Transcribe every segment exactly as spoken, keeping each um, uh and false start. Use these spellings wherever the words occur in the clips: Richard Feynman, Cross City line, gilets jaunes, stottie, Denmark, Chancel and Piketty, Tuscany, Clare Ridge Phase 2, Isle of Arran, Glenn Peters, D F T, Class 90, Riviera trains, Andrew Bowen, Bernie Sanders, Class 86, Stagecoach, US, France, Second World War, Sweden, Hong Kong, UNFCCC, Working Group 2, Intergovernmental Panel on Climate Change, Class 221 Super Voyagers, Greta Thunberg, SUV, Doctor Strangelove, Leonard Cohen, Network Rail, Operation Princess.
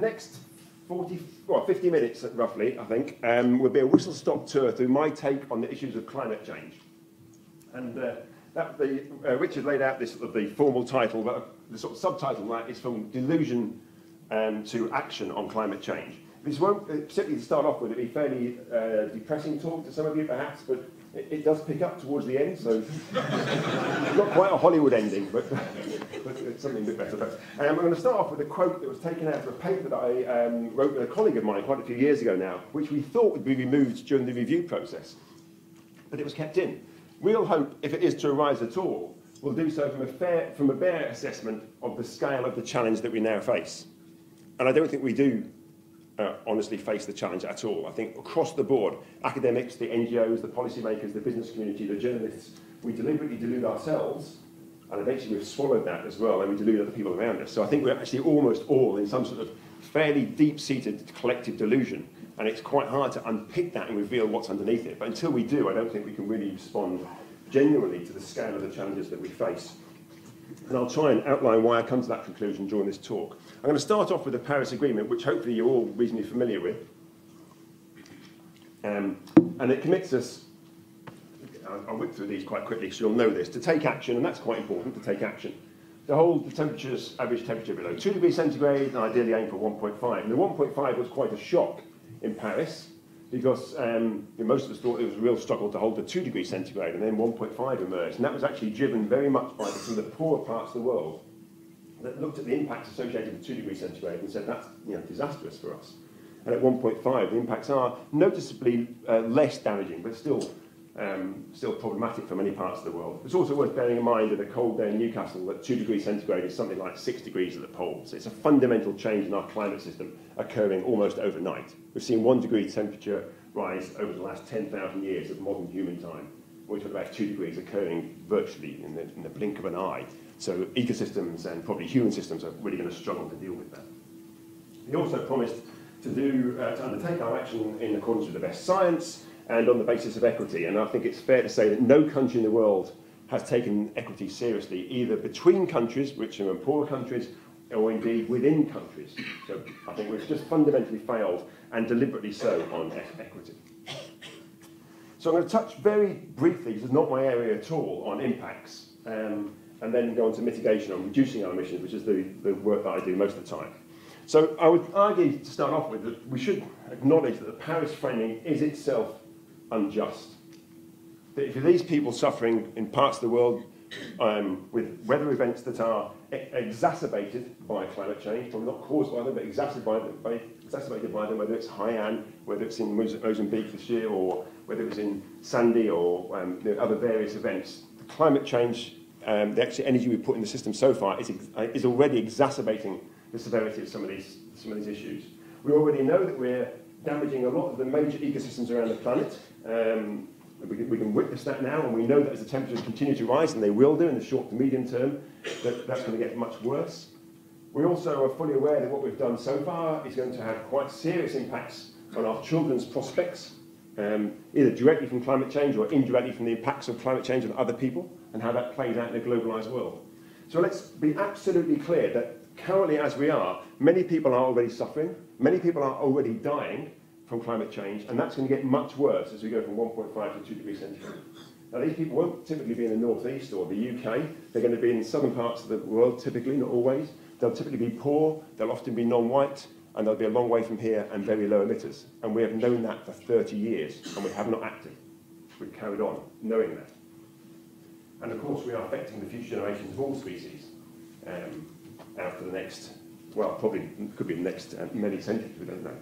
the next forty, well, fifty minutes, roughly, I think, um, will be a whistle-stop tour through my take on the issues of climate change. And uh, that the, uh, Richard laid out this sort of the formal title, but the sort of subtitle that is from delusion um, to action on climate change. This won't, particularly to start off with, it'll be fairly uh, depressing talk to some of you, perhaps, but it, it does pick up towards the end, so not quite a Hollywood ending, but, but it's something a bit better. But, um, I'm going to start off with a quote that was taken out of a paper that I um, wrote with a colleague of mine quite a few years ago now, which we thought would be removed during the review process, but it was kept in. Real hope, if it is to arise at all, will do so from a, fair, from a bare assessment of the scale of the challenge that we now face. And I don't think we do Uh, honestly face the challenge at all. I think across the board, academics, the N G Os, the policymakers, the business community, the journalists, we deliberately delude ourselves, and eventually we've swallowed that as well, and we delude other people around us. So I think we're actually almost all in some sort of fairly deep-seated collective delusion, and it's quite hard to unpick that and reveal what's underneath it. But until we do, I don't think we can really respond genuinely to the scale of the challenges that we face. And I'll try and outline why I come to that conclusion during this talk. I'm going to start off with the Paris Agreement, which hopefully you're all reasonably familiar with. Um, and it commits us, I'll, I'll whip through these quite quickly so you'll know this, to take action, and that's quite important, to take action. To hold the temperatures, average temperature below two degrees centigrade, and ideally aim for one point five. And the one point five was quite a shock in Paris, because um, most of us thought it was a real struggle to hold the two degrees centigrade, and then one point five emerged. And that was actually driven very much by some of the poorer parts of the world that looked at the impacts associated with two degrees centigrade and said that's you know, disastrous for us. And at one point five, the impacts are noticeably uh, less damaging, but still, um, still problematic for many parts of the world. It's also worth bearing in mind that a cold day in Newcastle that two degrees centigrade is something like six degrees at the pole. So it's a fundamental change in our climate system occurring almost overnight. We've seen one degree temperature rise over the last ten thousand years of modern human time. We're talking about two degrees occurring virtually in the, in the blink of an eye. So ecosystems and probably human systems are really going to struggle to deal with that. He also promised to, do, uh, to undertake our action in accordance with the best science and on the basis of equity. And I think it's fair to say that no country in the world has taken equity seriously, either between countries, richer and poorer countries, or indeed within countries. So I think we've just fundamentally failed, and deliberately so, on equity. So I'm going to touch very briefly, this is not my area at all, on impacts. Um, and then go on to mitigation on reducing our emissions, which is the, the work that I do most of the time. So I would argue, to start off with, that we should acknowledge that the Paris framing is itself unjust. That if these people suffering in parts of the world um, with weather events that are e exacerbated by climate change, probably not caused by them, but exacerbated by them, by, exacerbated by them whether it's Hainan, whether it's in Mozambique this year, or whether it was in Sandy, or um, the other various events, the climate change Um, the extra energy we put in the system so far is, uh, is already exacerbating the severity of some of, these, some of these issues. We already know that we're damaging a lot of the major ecosystems around the planet. Um, we, we can witness that now, and we know that as the temperatures continue to rise, and they will do in the short to medium term, that that's going to get much worse. We also are fully aware that what we've done so far is going to have quite serious impacts on our children's prospects, um, either directly from climate change or indirectly from the impacts of climate change on other people, and how that plays out in a globalised world. So let's be absolutely clear that currently as we are, many people are already suffering, many people are already dying from climate change, and that's going to get much worse as we go from one point five to two degrees centigrade. Now these people won't typically be in the northeast or the U K, they're going to be in southern parts of the world typically, not always. They'll typically be poor, they'll often be non-white, and they'll be a long way from here and very low emitters. And we have known that for thirty years, and we have not acted. We've carried on knowing that. And of course, we are affecting the future generations of all species um, out for the next, well, probably could be the next uh, many centuries, we don't know.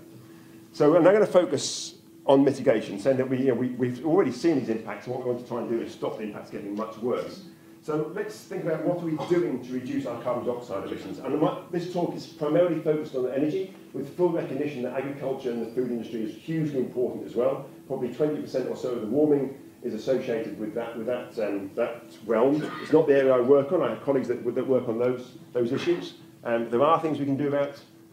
So, and I'm going to focus on mitigation, saying that we, you know, we, we've already seen these impacts, and what we want to try and do is stop the impacts getting much worse. So let's think about what are we doing to reduce our carbon dioxide emissions. And this talk is primarily focused on energy, with full recognition that agriculture and the food industry is hugely important as well. Probably twenty percent or so of the warming is associated with that with that um, that realm. It's not the area I work on. I have colleagues that, that work on those those issues. Um, there are things we can do about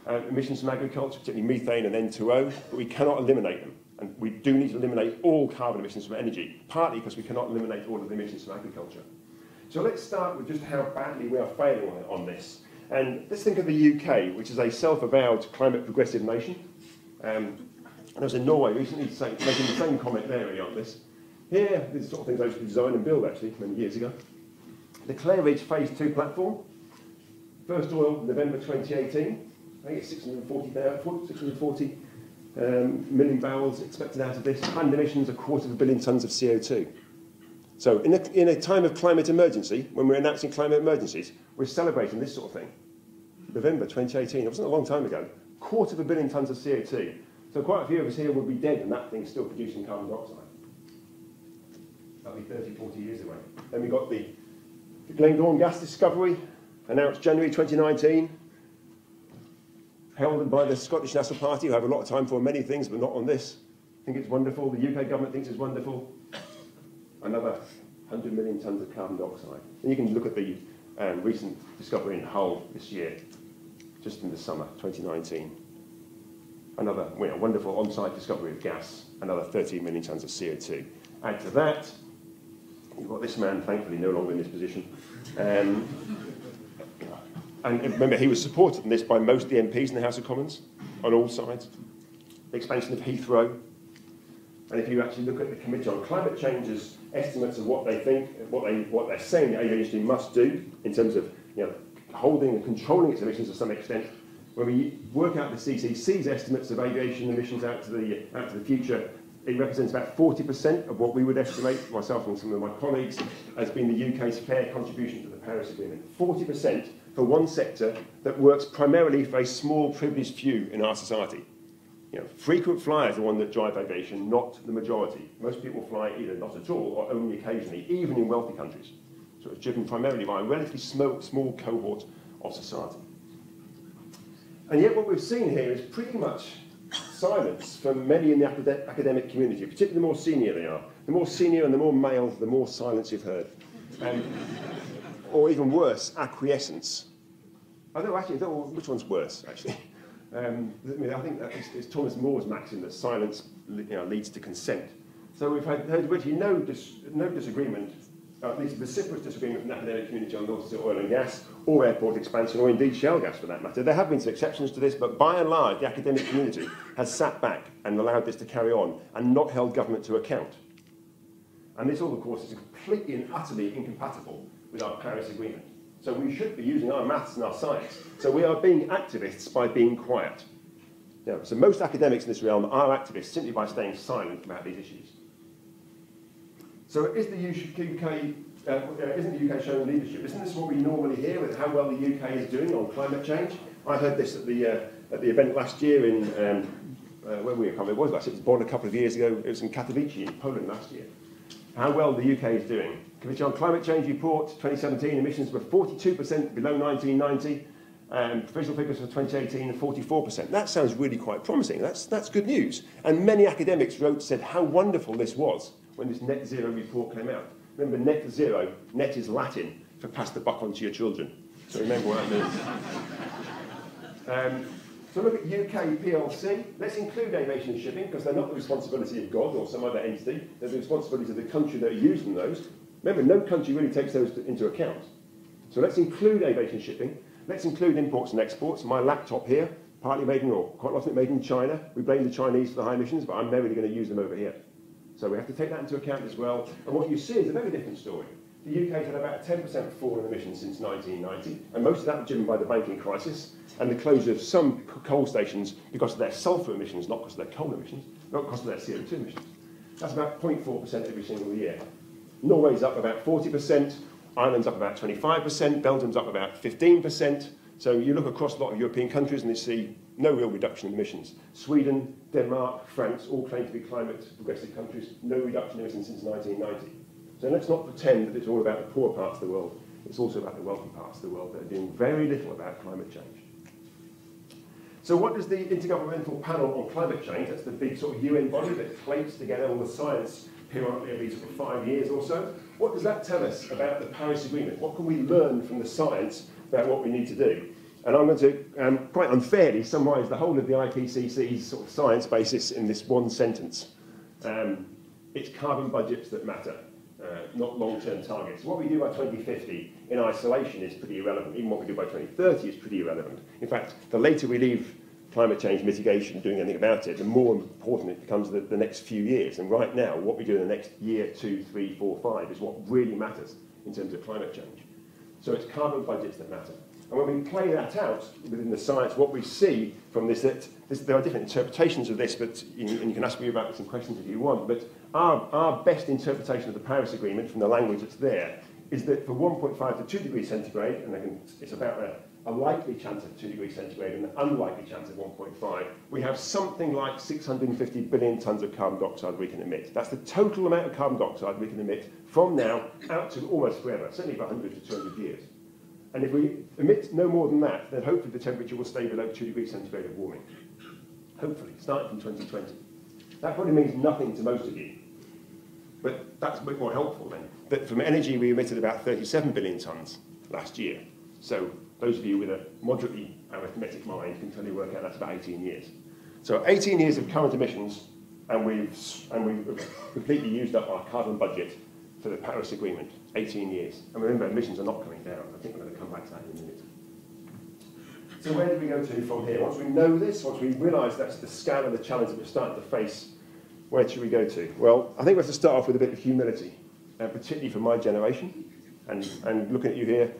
uh, emissions from agriculture, particularly methane and N two O, but we cannot eliminate them. And we do need to eliminate all carbon emissions from energy, partly because we cannot eliminate all of the emissions from agriculture. So let's start with just how badly we are failing on, on this. And let's think of the U K, which is a self-avowed climate progressive nation. Um, and I was in Norway recently saying, making the same comment there really on this. Here, these are sort of things I used to design and build actually many years ago. The Clare Ridge Phase two platform, first oil November twenty eighteen. I think it's six hundred forty, six hundred forty um, million barrels expected out of this. Planned emissions, a quarter of a billion tonnes of C O two. So in a, in a time of climate emergency, when we're announcing climate emergencies, we're celebrating this sort of thing. November twenty eighteen, it wasn't a long time ago. Quarter of a billion tonnes of C O two. So quite a few of us here would be dead and that thing's still producing carbon dioxide. That'll be thirty, forty years away. Then we got the Glengorn gas discovery, announced January twenty nineteen. Held by the Scottish National Party, who have a lot of time for many things, but not on this. I think it's wonderful. The U K government thinks it's wonderful. Another one hundred million tonnes of carbon dioxide. And you can look at the um, recent discovery in Hull this year, just in the summer, twenty nineteen. Another you know, wonderful on-site discovery of gas, another thirteen million tonnes of C O two. Add to that, you've got this man, thankfully, no longer in this position. Um, and remember, he was supported in this by most of the M Ps in the House of Commons, on all sides. The expansion of Heathrow. And if you actually look at the Committee on Climate Change's estimates of what they think, what, they, what they're saying the aviation industry must do in terms of you know, holding and controlling its emissions to some extent, when we work out the C C C's estimates of aviation emissions out to the, out to the future, it represents about forty percent of what we would estimate, myself and some of my colleagues, as being the U K's fair contribution to the Paris Agreement. forty percent for one sector that works primarily for a small privileged few in our society. You know, frequent flyers are the one that drive aviation, not the majority. Most people fly either not at all or only occasionally, even in wealthy countries. So it's driven primarily by a relatively small, small cohort of society. And yet what we've seen here is pretty much silence from many in the academic community, particularly the more senior they are. The more senior and the more male, the more silence you've heard. Um, or even worse, acquiescence. Although actually, although, which one's worse, actually? Um, I, mean, I think that it's, it's Thomas More's maxim that silence you know, leads to consent. So we've had heard virtually no, dis, no disagreement, at least vociferous disagreement from the academic community on North Sea oil and gas, or airport expansion, or indeed shale gas for that matter. There have been some exceptions to this, but by and large the academic community has sat back and allowed this to carry on and not held government to account. And this all, of course, is completely and utterly incompatible with our Paris Agreement. So we should be using our maths and our science. So we are being activists by being quiet. Now, so most academics in this realm are activists simply by staying silent about these issues. So is the U K, uh, isn't the U K showing leadership? Isn't this what we normally hear with how well the U K is doing on climate change? I heard this at the, uh, at the event last year in, um, uh, where were we? I can't remember what it was last year. It was Bonn a couple of years ago. It was in Katowice in Poland last year. How well the U K is doing. Committee on Climate Change report twenty seventeen, emissions were forty-two percent below nineteen ninety, and provisional figures for twenty eighteen, forty-four percent. That sounds really quite promising. That's, that's good news. And many academics wrote, said how wonderful this was when this net zero report came out. Remember, net zero, net is Latin for pass the buck on to your children. So remember what that means. Um, So look at U K P L C. Let's include aviation and shipping, because they're not the responsibility of God or some other entity. They're the responsibility of the country that are using those. Remember, no country really takes those into account. So let's include aviation and shipping. Let's include imports and exports. My laptop here, partly made in, or quite a lot of it made in China. We blame the Chinese for the high emissions, but I'm never really going to use them over here. So we have to take that into account as well. And what you see is a very different story. The U K's had about a ten percent fall in emissions since nineteen ninety, and most of that was driven by the banking crisis and the closure of some coal stations because of their sulphur emissions, not because of their coal emissions, not because of their C O two emissions. That's about zero point four percent every single year. Norway's up about forty percent, Ireland's up about twenty-five percent, Belgium's up about fifteen percent. So you look across a lot of European countries and you see no real reduction in emissions. Sweden, Denmark, France all claim to be climate progressive countries, no reduction in emissions since nineteen ninety. So let's not pretend that it's all about the poor parts of the world. It's also about the wealthy parts of the world that are doing very little about climate change. So what does the Intergovernmental Panel on Climate Change, that's the big sort of U N body that plates together all the science periodically every sort of five years or so, what does that tell us about the Paris Agreement? What can we learn from the science about what we need to do? And I'm going to, um, quite unfairly, summarise the whole of the I P C C's sort of science basis in this one sentence. Um, it's carbon budgets that matter. uh, not long-term targets. What we do by twenty fifty in isolation is pretty irrelevant. Even what we do by twenty thirty is pretty irrelevant. In fact, the later we leave climate change mitigation, doing anything about it, the more important it becomes the, the next few years. And right now, what we do in the next year, two, three, four, five is what really matters in terms of climate change. So it's carbon budgets that matter. And when we play that out within the science, what we see from this, that this, there are different interpretations of this, but you, and you can ask me about some questions if you want, but our, our best interpretation of the Paris Agreement from the language that's there is that for one point five to two degrees centigrade, and I can, it's about a a likely chance of two degrees centigrade and an unlikely chance of one point five, we have something like six hundred fifty billion tonnes of carbon dioxide we can emit. That's the total amount of carbon dioxide we can emit from now out to almost forever, certainly for one hundred to two hundred years. And if we emit no more than that, then hopefully the temperature will stay below two degrees centigrade of warming. Hopefully, starting from twenty twenty. That probably means nothing to most of you. But that's a bit more helpful then. That from energy, we emitted about thirty-seven billion tonnes last year. So those of you with a moderately arithmetic mind can totally work out that's about eighteen years. So eighteen years of current emissions, and we've, and we've completely used up our carbon budget for the Paris Agreement, eighteen years. And remember, emissions are not coming down. I think we're going to come back to that in a minute. So where do we go to from here? Once we know this, once we realise that's the scale of the challenge that we're starting to face, where should we go to? Well, I think we have to start off with a bit of humility, uh, particularly for my generation. And, and looking at you here,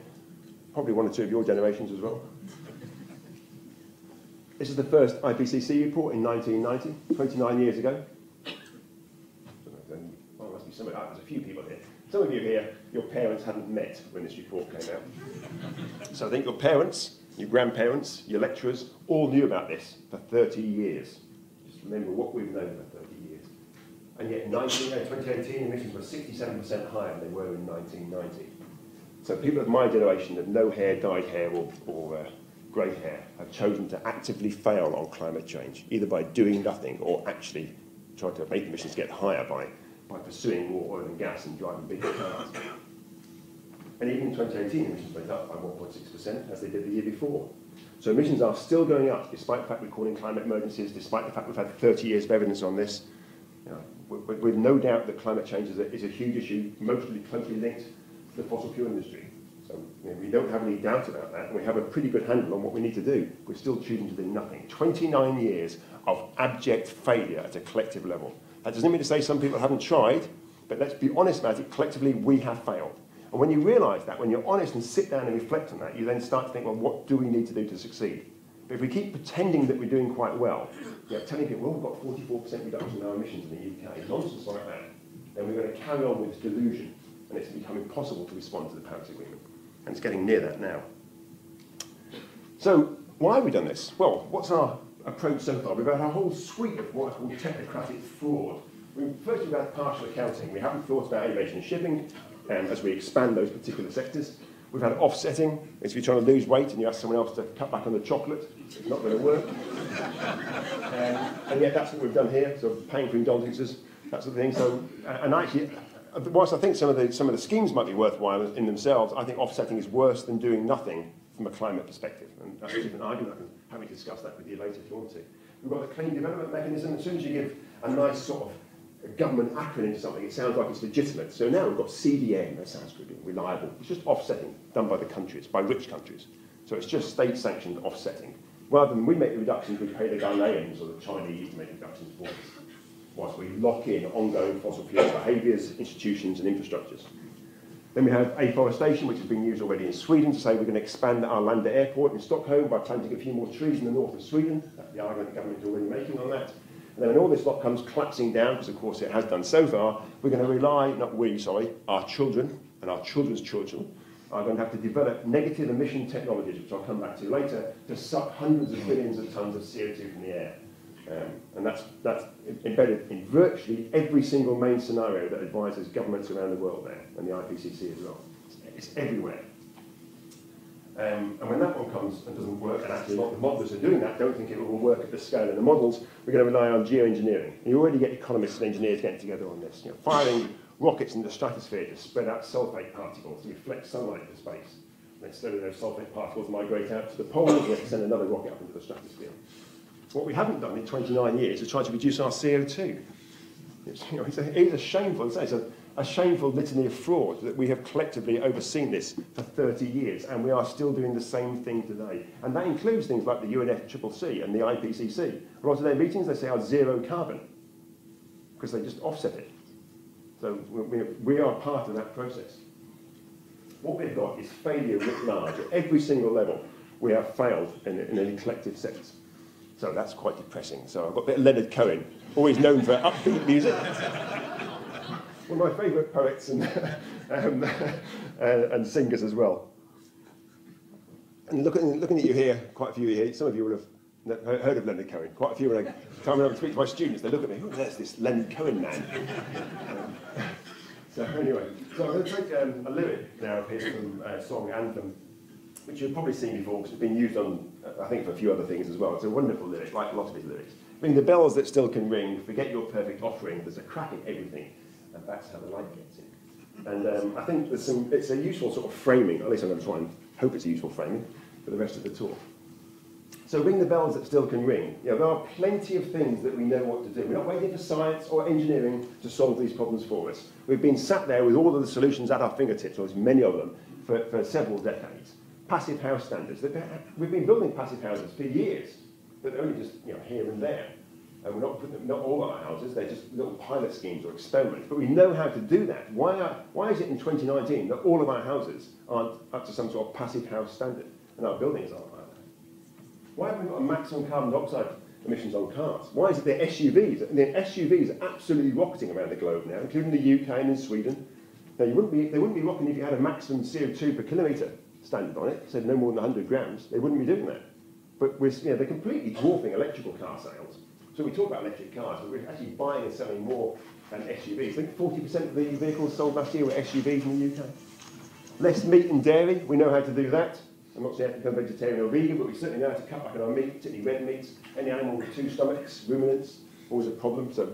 probably one or two of your generations as well. This is the first I P C C report in nineteen ninety, twenty-nine years ago. Well, must be some of, oh, there's a few people here. Some of you here, your parents hadn't met when this report came out. So I think your parents, your grandparents, your lecturers, all knew about this for thirty years. Just remember what we've known for thirty years. And yet nineteen, no, twenty eighteen emissions were sixty-seven percent higher than they were in nineteen ninety. So people of my generation of no hair, dyed hair, or, or uh, grey hair have chosen to actively fail on climate change, either by doing nothing or actually trying to make emissions get higher by, by pursuing more oil and gas and driving bigger cars. And even in twenty eighteen, emissions went up by one point six percent, as they did the year before. So emissions are still going up, despite the fact we're calling climate emergencies, despite the fact we've had thirty years of evidence on this. You know, with, with no doubt that climate change is a, is a huge issue, mostly closely linked the fossil fuel industry. So you know, we don't have any doubt about that, and we have a pretty good handle on what we need to do. We're still choosing to do nothing. twenty-nine years of abject failure at a collective level. That doesn't mean to say some people haven't tried, but let's be honest about it, collectively we have failed. And when you realise that, when you're honest and sit down and reflect on that, you then start to think, well, what do we need to do to succeed? But if we keep pretending that we're doing quite well, you know, telling people, well, we've got forty-four percent reduction in our emissions in the U K, nonsense like that, then we're going to carry on with delusion. And it's become impossible to respond to the Paris Agreement. And it's getting near that now. So, why have we done this? Well, what's our approach so far? We've had a whole suite of what I call technocratic fraud. We've first about partial accounting. We haven't thought about aviation and shipping um, as we expand those particular sectors. We've had offsetting. If you're trying to lose weight and you ask someone else to cut back on the chocolate, it's not going to work. um, and yet that's what we've done here, sort of paying for indulgences, that sort of thing. So, and actually, whilst I think some of, the, some of the schemes might be worthwhile in themselves, I think offsetting is worse than doing nothing from a climate perspective. And that's a different argument. I can have you discuss that with you later if you want to. We've got the Clean Development Mechanism. As soon as you give a nice sort of government acronym to something, it sounds like it's legitimate. So now we've got C D M. That sounds good, reliable. It's just offsetting done by the countries, by rich countries. So it's just state-sanctioned offsetting. Rather than we make the reductions, we pay the Ghanaians or the Chinese to make reductions for us, whilst we lock in ongoing fossil fuel behaviours, institutions and infrastructures. Then we have afforestation, which has been used already in Sweden to say we're going to expand our Arlanda airport in Stockholm by planting a few more trees in the north of Sweden. That's the argument the government's already making on that. And then when all this lot comes collapsing down, because of course it has done so far, we're going to rely, not we, sorry, our children and our children's children are going to have to develop negative emission technologies, which I'll come back to later, to suck hundreds of billions of tonnes of C O two from the air. Um, and that's, that's embedded in virtually every single main scenario that advises governments around the world there, and the I P C C as well. It's, it's everywhere. Um, and when that one comes and doesn't work, and actually a lot of the modelers are doing that, don't think it will work at the scale of the models, we're going to rely on geoengineering. And you already get economists and engineers getting together on this, you know, firing rockets into the stratosphere to spread out sulfate particles to reflect sunlight into space. Then slowly those sulfate particles migrate out to the poles, and we have to send another rocket up into the stratosphere. What we haven't done in twenty-nine years is try to reduce our C O two. It's, you know, it's, a, it's a shameful, it's a, a shameful litany of fraud that we have collectively overseen this for thirty years, and we are still doing the same thing today. And that includes things like the U N F C C C and the I P C C. A lot of their meetings, they say, are zero carbon, because they just offset it. So we are part of that process. What we've got is failure writ large. At every single level, we have failed in a collective sense. So that's quite depressing. So I've got a bit of Leonard Cohen, always known for upbeat music. One of my favourite poets and, um, and singers as well. And looking, looking at you here, quite a few here, some of you will have heard of Leonard Cohen. Quite a few, when I time when I speak to my students, they look at me, who is this Leonard Cohen man? um, so anyway, so I'm going to take um, a lyric now up here from uh, song Anthem, which you've probably seen before, because it's been used on, I think, for a few other things as well. It's a wonderful lyric, like a lot of his lyrics. Ring the bells that still can ring, forget your perfect offering, there's a crack in everything. And that's how the light gets in. And um, I think there's some, it's a useful sort of framing, at least I'm going to try and hope it's a useful framing for the rest of the talk. So ring the bells that still can ring. You know, there are plenty of things that we know what to do. We're not waiting for science or engineering to solve these problems for us. We've been sat there with all of the solutions at our fingertips, or many of them, for, for several decades. Passive house standards. We've been building passive houses for years, but they're only just, you know, here and there. And we're not putting them, not all our houses, they're just little pilot schemes or experiments. But we know how to do that. Why, are, why is it in twenty nineteen that all of our houses aren't up to some sort of passive house standard and our buildings aren't like that? Why haven't we got a maximum carbon dioxide emissions on cars? Why is it the S U Vs? The S U Vs are absolutely rocketing around the globe now, including the U K and in Sweden. Now, you wouldn't be, they wouldn't be rocking if you had a maximum C O two per kilometre standard on it, so no more than one hundred grams. They wouldn't be doing that. But we're, you know, they're completely dwarfing electrical car sales. So we talk about electric cars, but we're actually buying and selling more than S U Vs. I think forty percent of the vehicles sold last year were S U Vs in the U K. Less meat and dairy, we know how to do that. I'm not saying I have to become vegetarian or vegan, but we certainly know how to cut back on our meat, particularly red meats. Any animal with two stomachs, ruminants, always a problem. So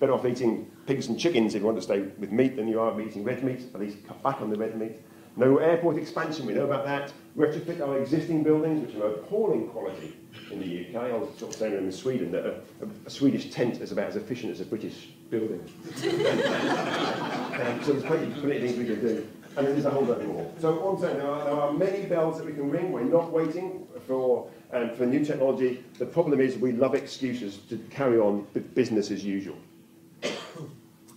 better off eating pigs and chickens if you want to stay with meat than you are eating red meat. At least cut back on the red meat. No airport expansion, we know about that. Retrofit our existing buildings, which are of appalling quality in the U K. I was sort of saying in Sweden that a, a, a Swedish tent is about as efficient as a British building. um, so there's plenty of things we can do. And there's a whole lot more. So on saying, there are, there are many bells that we can ring. We're not waiting for, um, for new technology. The problem is we love excuses to carry on business as usual.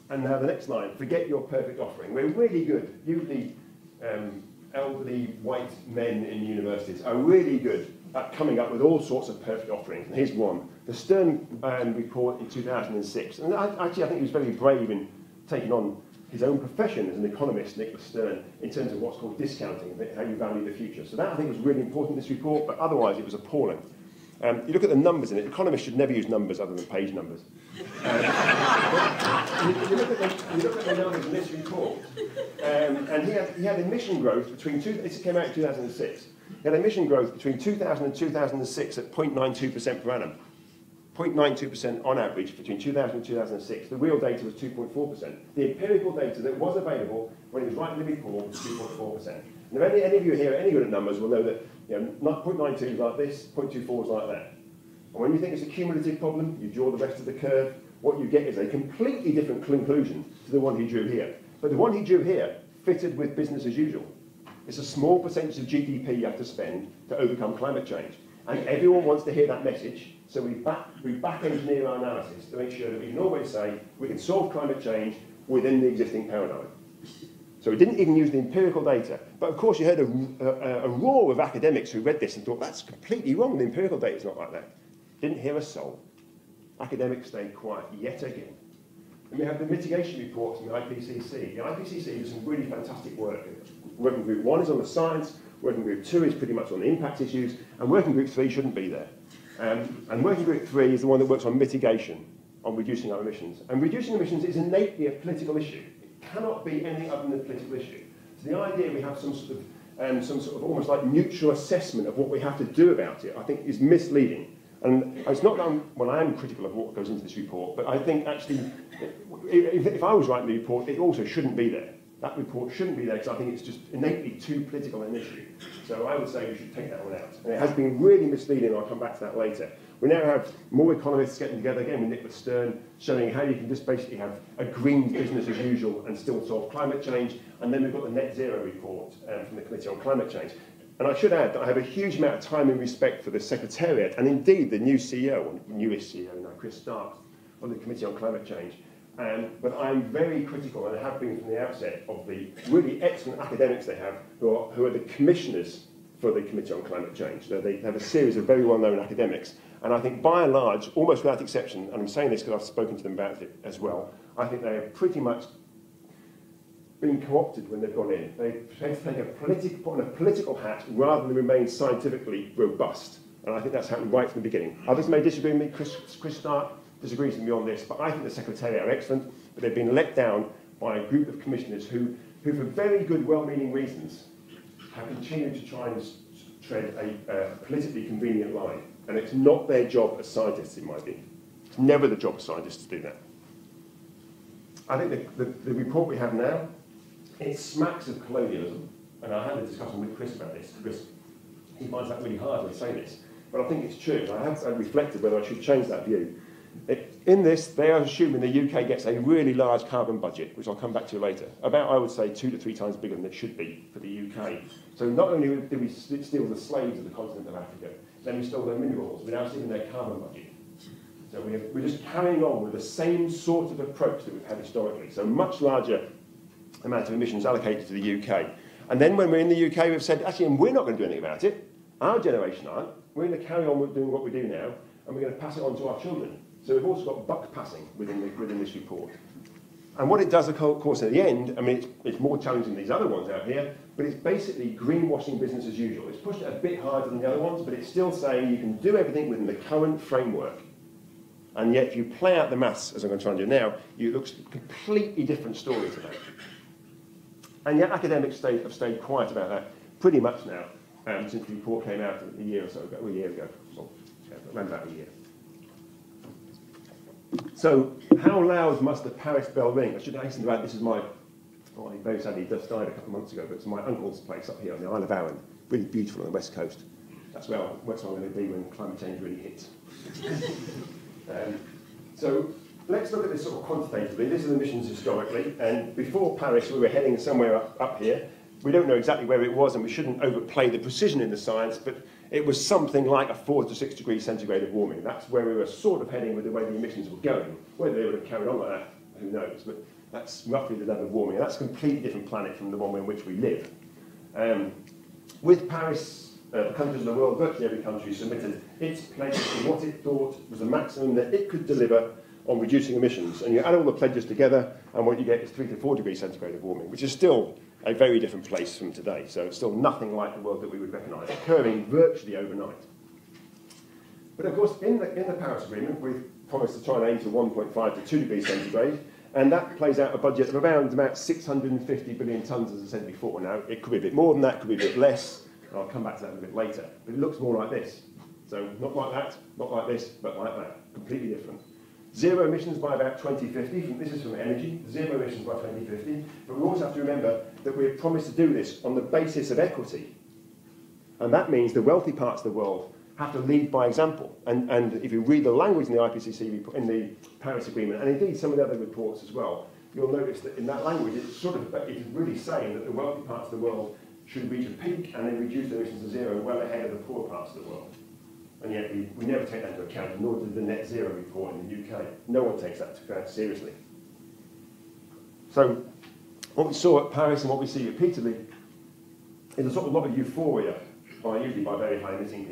And now the next line, forget your perfect offering. We're really good, usually Um, elderly white men in universities are really good at coming up with all sorts of perfect offerings. And here's one, the Stern um, report in two thousand six. And I, actually, I think he was very brave in taking on his own profession as an economist, Nicholas Stern, in terms of what's called discounting, how you value the future. So that, I think, was really important, this report, but otherwise it was appalling. Um, you look at the numbers in it. Economists should never use numbers other than page numbers. Um, you, you, look at the, you look at the numbers in this report, um, and he had, he had emission growth between two. This came out in two thousand six. He had emission growth between two thousand and two thousand six at zero point nine two percent per annum. zero point nine two percent on average between two thousand and two thousand six. The real data was two point four percent. The empirical data that was available when he was writing the report was two point four percent. Now, any, any of you here, any good at numbers, will know that, you know, zero point nine two is like this, zero point two four is like that. And when you think it's a cumulative problem, you draw the rest of the curve, what you get is a completely different conclusion to the one he drew here. But the one he drew here fitted with business as usual. It's a small percentage of G D P you have to spend to overcome climate change. And everyone wants to hear that message, so we back, we back engineer our analysis to make sure that we can always say we can solve climate change within the existing paradigm. So we didn't even use the empirical data. But of course you heard a, a, a roar of academics who read this and thought, that's completely wrong, the empirical data's not like that. Didn't hear a soul. Academics stayed quiet yet again. And we have the mitigation reports from the I P C C. The I P C C does some really fantastic work. Working Group one is on the science, Working Group two is pretty much on the impact issues, and Working Group three shouldn't be there. Um, and Working Group three is the one that works on mitigation, on reducing our emissions. And reducing emissions is innately a political issue. Cannot be anything other than a political issue. So the idea we have some sort of, um, some sort of almost like neutral assessment of what we have to do about it, I think, is misleading. And it's not that I'm, well, I am critical of what goes into this report, but I think actually, if, if I was writing the report, it also shouldn't be there. That report shouldn't be there because I think it's just innately too political an issue. So I would say we should take that one out. And it has been really misleading, and I'll come back to that later. We now have more economists getting together, again with Nicholas Stern, showing how you can just basically have a green business as usual and still solve climate change. And then we've got the Net Zero report um, from the Committee on Climate Change. And I should add that I have a huge amount of time and respect for the Secretariat, and indeed the new C E O, newest C E O now, Chris Stark, of the Committee on Climate Change. Um, but I'm very critical, and I have been from the outset, of the really excellent academics they have, who are, who are the commissioners for the Committee on Climate Change. So they have a series of very well-known academics. And I think by and large, almost without exception, and I'm saying this because I've spoken to them about it as well, I think they have pretty much been co-opted when they've gone in. They tend to take a politic, put on a political hat rather than remain scientifically robust. And I think that's happened right from the beginning. Others may disagree with me. Chris, Chris Stark disagrees with me on this, but I think the Secretariat are excellent, but they've been let down by a group of commissioners who, who for very good, well-meaning reasons, have continued to try and tread a uh, politically convenient line. And it's not their job as scientists, it might be. It's never the job of scientists to do that. I think the, the, the report we have now, it smacks of colonialism. And I had a discussion with Chris about this, because he finds that really hard when I say this. But I think it's true. I have I've reflected whether I should change that view. It, in this, they are assuming the U K gets a really large carbon budget, which I'll come back to later, about, I would say, two to three times bigger than it should be for the U K. So not only do we steal the slaves of the continent of Africa, then we stole their minerals, we're now stealing their carbon budget. So we have, we're just carrying on with the same sort of approach that we've had historically, so much larger amount of emissions allocated to the U K. And then when we're in the U K, we've said, actually, we're not going to do anything about it. Our generation aren't. We're going to carry on with doing what we do now, and we're going to pass it on to our children. So we've also got buck passing within, the, within this report. And what it does, of course, at the end, I mean, it's, it's more challenging than these other ones out here, but it's basically greenwashing business as usual. It's pushed it a bit harder than the other ones, but it's still saying you can do everything within the current framework. And yet, if you play out the maths, as I'm going to try and do now, it looks a completely different story to that. And yet, academics stayed, have stayed quiet about that pretty much now, um, since the report came out a year or so ago, well, a year ago, well, around about a year. So, how loud must the Paris bell ring? I should hasten to add, this is my, well, he very sadly just died a couple of months ago, but it's my uncle's place up here on the Isle of Arran. Really beautiful on the west coast. That's where, I, where I'm going to be when climate change really hits. um, so, let's look at this sort of quantitatively. This is emissions historically, and before Paris we were heading somewhere up, up here. We don't know exactly where it was, and we shouldn't overplay the precision in the science, but it was something like a four to six degree centigrade of warming. That's where we were sort of heading with the way the emissions were going. Whether they would have carried on like that, who knows, but that's roughly the level of warming. And that's a completely different planet from the one in which we live. Um, with Paris, uh, the countries of the world, virtually every country submitted its pledge to what it thought was the maximum that it could deliver on reducing emissions. And you add all the pledges together, and what you get is three to four degrees centigrade of warming, which is still a very different place from today, so it's still nothing like the world that we would recognise, occurring virtually overnight. But of course, in the, in the Paris Agreement, we've promised to try and aim to one point five to two degrees centigrade, and that plays out a budget of around about six hundred fifty billion tonnes, as I said before. Now, it could be a bit more than that, it could be a bit less, and I'll come back to that a bit later. But it looks more like this. So, not like that, not like this, but like that. Completely different. Zero emissions by about twenty fifty, this is from energy, zero emissions by twenty fifty, but we also have to remember that we're promised to do this on the basis of equity. And that means the wealthy parts of the world have to lead by example. And, and if you read the language in the I P C C, in the Paris Agreement, and indeed some of the other reports as well, you'll notice that in that language it's sort of it's really saying that the wealthy parts of the world should reach a peak and then reduce their emissions to zero well ahead of the poor parts of the world. And yet we, we never take that into account, nor did the Net Zero report in the U K. No one takes that into account seriously. So what we saw at Paris and what we see repeatedly is a sort of lot of euphoria, by, usually by very high emitting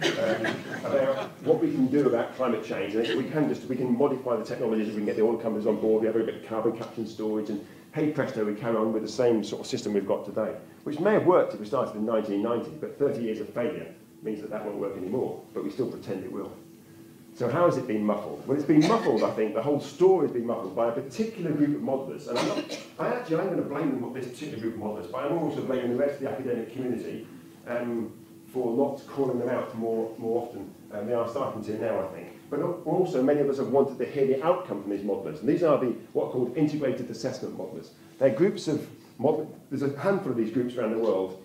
people, um, about what we can do about climate change. And we can just we can modify the technologies, we can get the oil companies on board, we have a bit of carbon capture and storage, and hey presto, we carry on with the same sort of system we've got today, which may have worked if we started in nineteen ninety, but thirty years of failure means that that won't work anymore, but we still pretend it will. So how has it been muffled? Well, it's been muffled, I think, the whole story has been muffled by a particular group of modelers, and I'm not, I actually, I'm going to blame them on this particular group of modelers, but I'm also blaming the rest of the academic community um, for not calling them out more, more often, and they are starting to now, I think. But also, many of us have wanted to hear the outcome from these modelers, and these are the, what are called integrated assessment modelers. They're groups of, model, there's a handful of these groups around the world,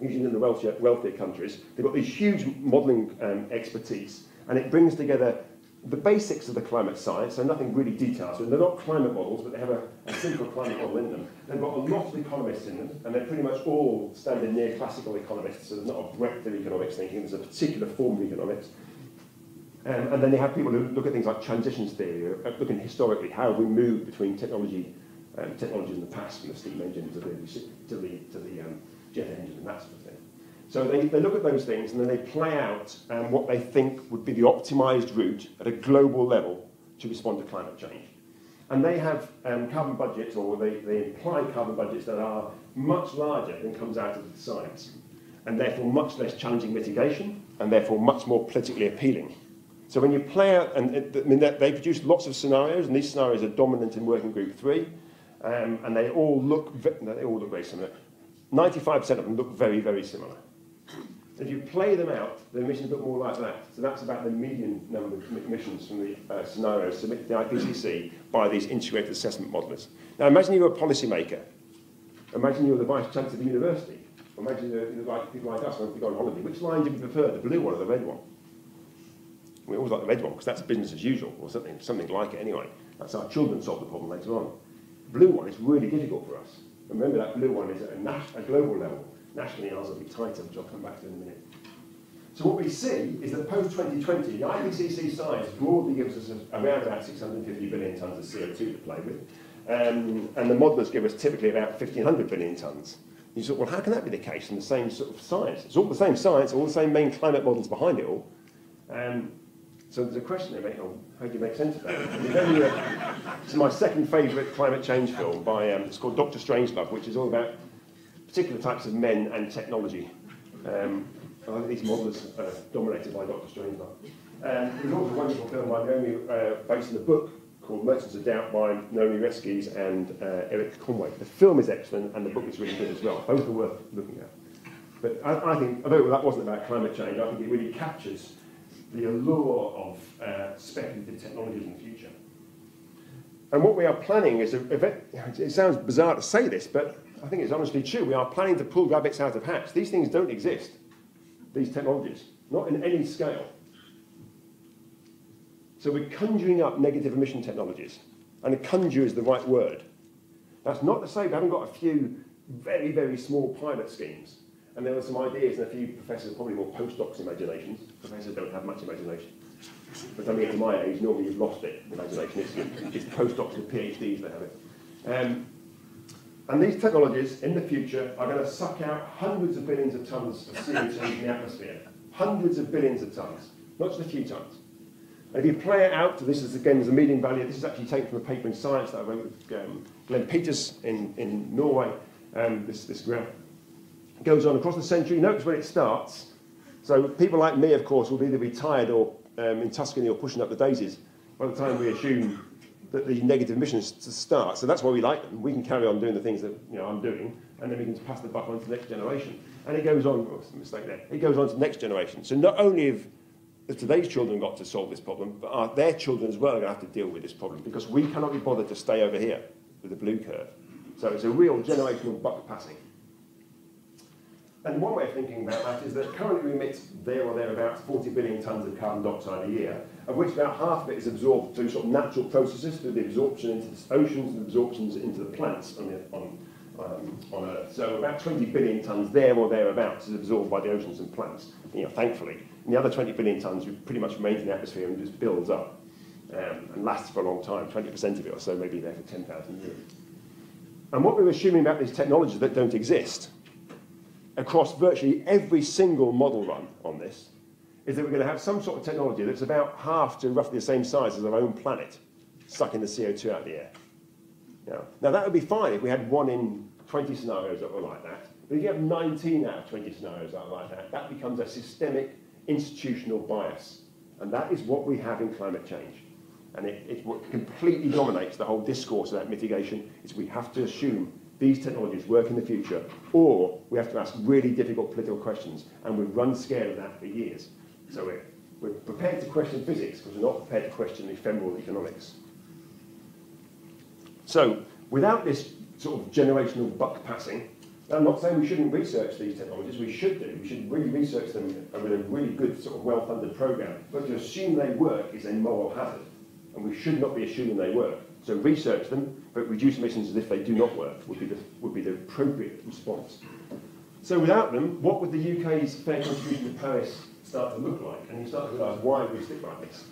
usually in the wealthier, wealthier countries. They've got these huge modelling um, expertise, and it brings together the basics of the climate science, so nothing really detailed. So they're not climate models, but they have a, a simple climate model in them. They've got a lot of economists in them, and they're pretty much all standard neoclassical economists, so there's not a breadth of economics thinking, there's a particular form of economics. Um, and then they have people who look at things like transitions theory, or looking historically, how have we moved between technology, um, technologies in the past, from the steam engine to the, to the, to the um, jet engine and that sort of thing. So they, they look at those things and then they play out um, what they think would be the optimised route at a global level to respond to climate change. And they have um, carbon budgets, or they, they imply carbon budgets that are much larger than comes out of the science, and therefore much less challenging mitigation, and therefore much more politically appealing. So when you play out, and it, I mean, they produce lots of scenarios, and these scenarios are dominant in Working Group three, um, and they all look, no, they all look very similar. ninety-five percent of them look very, very similar. If you play them out, the emissions look more like that. So that's about the median number of emissions from the uh, scenarios submitted to the I P C C by these integrated assessment modellers. Now imagine you're a policymaker. Imagine you're the vice chancellor of the university. Imagine you're, you're like people like us when we go on holiday. Which line do you prefer, the blue one or the red one? We always like the red one because that's business as usual, or something, something like it anyway. That's how children solve the problem later on. Blue one is really difficult for us. Remember that blue one is at a, a global level. Nationally, ours will be tighter, which I'll come back to in a minute. So what we see is that post twenty twenty, the I P C C science broadly gives us a, around about six hundred fifty billion tonnes of C O two to play with, um, and the modellers give us typically about fifteen hundred billion tonnes. You thought, well, how can that be the case in the same sort of science? It's all the same science, all the same main climate models behind it all. Um, So there's a question there, oh, how do you make sense of that? I mean, only, uh, it's my second favourite climate change film, by, um, it's called Doctor Strangelove, which is all about particular types of men and technology. Um, I think these modellers are dominated by Doctor Strangelove. Um, there's also a wonderful film by Naomi, uh, based on a book called Merchants of Doubt by Naomi Reskes and uh, Eric Conway. The film is excellent and the book is really good as well. Both are worth looking at. But I, I think, although that wasn't about climate change, I think it really captures the allure of uh, speculative technologies in the future. And what we are planning is, a, it, it sounds bizarre to say this, but I think it's honestly true, we are planning to pull rabbits out of hats. These things don't exist, these technologies, not in any scale. So we're conjuring up negative emission technologies, and conjure is the right word. That's not to say we haven't got a few very, very small pilot schemes. And there were some ideas, and a few professors, probably more postdocs' imaginations. Professors don't have much imagination. But when we get to my age, normally you've lost it, imagination. It's, it's postdocs and PhDs that have it. Um, and these technologies, in the future, are going to suck out hundreds of billions of tonnes of C O two in the atmosphere. Hundreds of billions of tonnes, not just a few tonnes. And if you play it out, so this is, again, there's a median value. This is actually taken from a paper in Science that I wrote with um, Glenn Peters in, in Norway, um, this, this graph. Goes on across the century. Notice when it starts. So people like me, of course, will either be tired or um, in Tuscany or pushing up the daisies by the time we assume that the negative emissions to start. So that's why we like them. We can carry on doing the things that you know I'm doing, and then we can pass the buck on to the next generation. And it goes on. Oh, it's a mistake there. It goes on to the next generation. So not only have today's children got to solve this problem, but our, their children as well are going to have to deal with this problem because we cannot be bothered to stay over here with the blue curve. So it's a real generational buck passing. And one way of thinking about that is that currently we emit there or thereabouts forty billion tonnes of carbon dioxide a year, of which about half of it is absorbed through sort of natural processes, through the absorption into the oceans and absorptions into the plants on, the, on, um, on Earth. So about twenty billion tonnes there or thereabouts is absorbed by the oceans and plants, you know, thankfully. And the other twenty billion tonnes pretty much remains in the atmosphere and just builds up um, and lasts for a long time, twenty percent of it or so may be there for ten thousand years. And what we're assuming about these technologies that don't exist across virtually every single model run on this, is that we're going to have some sort of technology that's about half to roughly the same size as our own planet, sucking the C O two out of the air. Now, now that would be fine if we had one in twenty scenarios that were like that, but if you have nineteen out of twenty scenarios that are like that, that becomes a systemic institutional bias. And that is what we have in climate change. And it, it what completely dominates the whole discourse about mitigation, is we have to assume these technologies work in the future, or we have to ask really difficult political questions, and we've run scared of that for years. So we're, we're prepared to question physics, because we're not prepared to question ephemeral economics. So without this sort of generational buck passing, I'm not saying we shouldn't research these technologies, we should do, we should really research them with a really good sort of well-funded programme, but to assume they work is a moral hazard, and we should not be assuming they work. So research them, but reduce emissions as if they do not work would be the, would be the appropriate response. So without them, what would the U K's fair contribution to Paris start to look like? And you start to realise why we stick like this.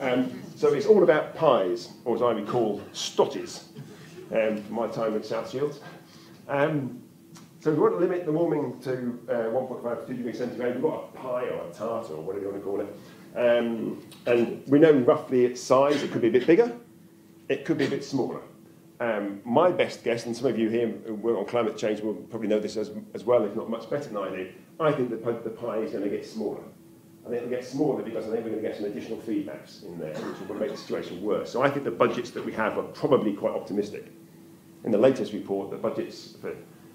Um, so it's all about pies, or as I recall, stotties, um, from my time at South Shields. Um, So we want to limit the warming to uh, one point five to two degrees centigrade. We've got a pie or a tart or whatever you want to call it. Um, and we know roughly its size. It could be a bit bigger. It could be a bit smaller. Um, my best guess, and some of you here who work on climate change will probably know this as, as well, if not much better than I do, I think that the pie is going to get smaller. I think it'll get smaller because I think we're going to get some additional feedbacks in there, which will make the situation worse. So I think the budgets that we have are probably quite optimistic. In the latest report, the budgets for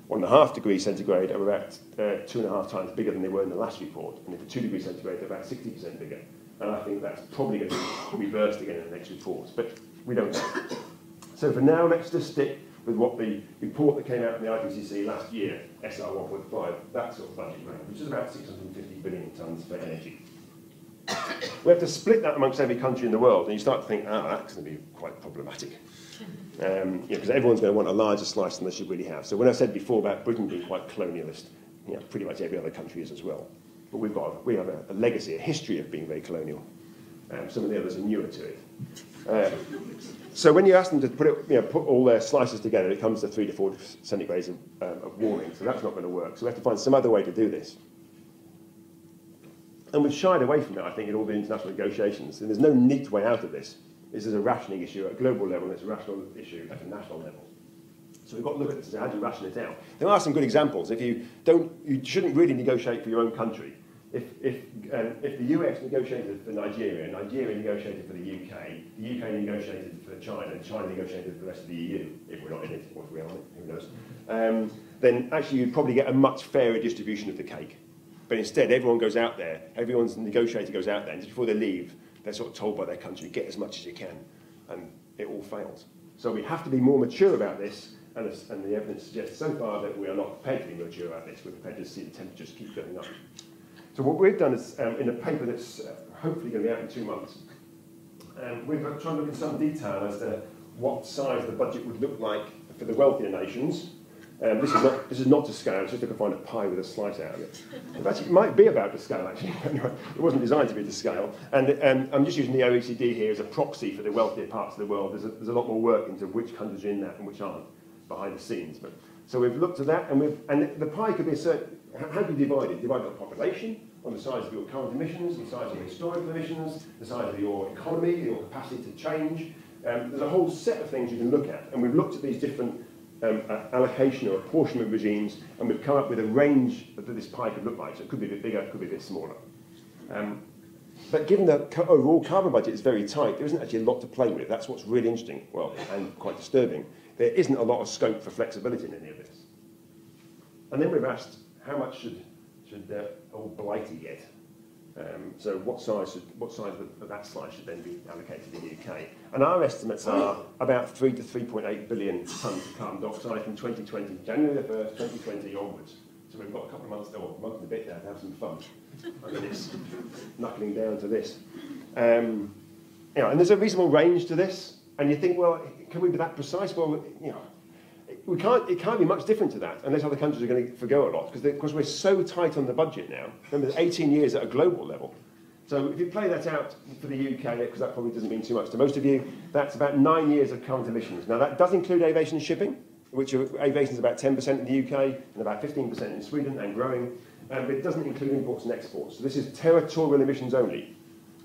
one and a half degrees centigrade are about uh, two and a half times bigger than they were in the last report, and for two degrees centigrade they're about sixty percent bigger. And I think that's probably going to be reversed again in the next reports, but we don't know. So for now, let's just stick with what the report that came out from the I P C C last year, S R one point five, that sort of budget range, which is about six hundred fifty billion tonnes for energy. We have to split that amongst every country in the world, and you start to think, ah, that's going to be quite problematic. Um, yeah, because everyone's going to want a larger slice than they should really have. So when I said before about Britain being quite colonialist, you know, pretty much every other country is as well. But we've got, we have a, a legacy, a history of being very colonial. Um, some of the others are newer to it. Uh, so when you ask them to put, it, you know, put all their slices together, it comes to three to four centigrades of, um, of warming. So that's not going to work. So we have to find some other way to do this. And we've shied away from that, I think, in all the international negotiations. And there's no neat way out of this. This is a rationing issue at a global level, and it's a rational issue at a national level. So we've got to look at this and say, how do you ration it out? There are some good examples. If you don't, you shouldn't really negotiate for your own country. If, if, um, if the U S negotiated for Nigeria, Nigeria negotiated for the U K, the U K negotiated for China, and China negotiated for the rest of the E U, if we're not in it, or if we are in it, who knows, um, then actually you'd probably get a much fairer distribution of the cake. But instead, everyone goes out there, everyone's negotiator goes out there, and just before they leave, they're sort of told by their country, get as much as you can, and it all fails. So we have to be more mature about this, and, and the evidence suggests so far that we are not prepared to be mature about this. We're prepared to see the temperatures keep going up. So what we've done is, um, in a paper that's uh, hopefully going to be out in two months, um, we've tried to look in some detail as to what size the budget would look like for the wealthier nations. Um, this, is not, this is not to scale, it's just to find a pie with a slice out of it. In fact, it might be about to scale, actually. It wasn't designed to be to scale. And um, I'm just using the O E C D here as a proxy for the wealthier parts of the world. There's a, there's a lot more work into which countries are in that and which aren't behind the scenes. But, so we've looked at that, and, we've, and the pie could be a certain... How do you divide it? Divide it on population, on the size of your current emissions, the size of your historical emissions, the size of your economy, your capacity to change. Um, there's a whole set of things you can look at, and we've looked at these different... Um, allocation or apportionment regimes, and we've come up with a range that this pie could look like. So it could be a bit bigger, it could be a bit smaller. Um, but given the overall carbon budget is very tight, there isn't actually a lot to play with. That's what's really interesting, well, and quite disturbing. There isn't a lot of scope for flexibility in any of this. And then we've asked, how much should, should uh, old Blighty get? Um, so what size, should, what size of that slice should then be allocated in the U K? And our estimates are about three to three point eight billion tonnes of carbon dioxide from twenty twenty, January the first, twenty twenty onwards. So we've got a couple of months, or a month and a bit there to have some fun. I mean, it's knuckling down to this. Um, you know, and there's a reasonable range to this, and you think, well, can we be that precise? Well, you know, it, we can't, it can't be much different to that unless other countries are going to forgo a lot, because because we're so tight on the budget now. Remember, there's eighteen years at a global level. So if you play that out for the U K, because that probably doesn't mean too much to most of you, that's about nine years of current emissions. Now, that does include aviation and shipping, which are, aviation is about ten percent in the U K and about fifteen percent in Sweden and growing, um, but it doesn't include imports and exports. So this is territorial emissions only.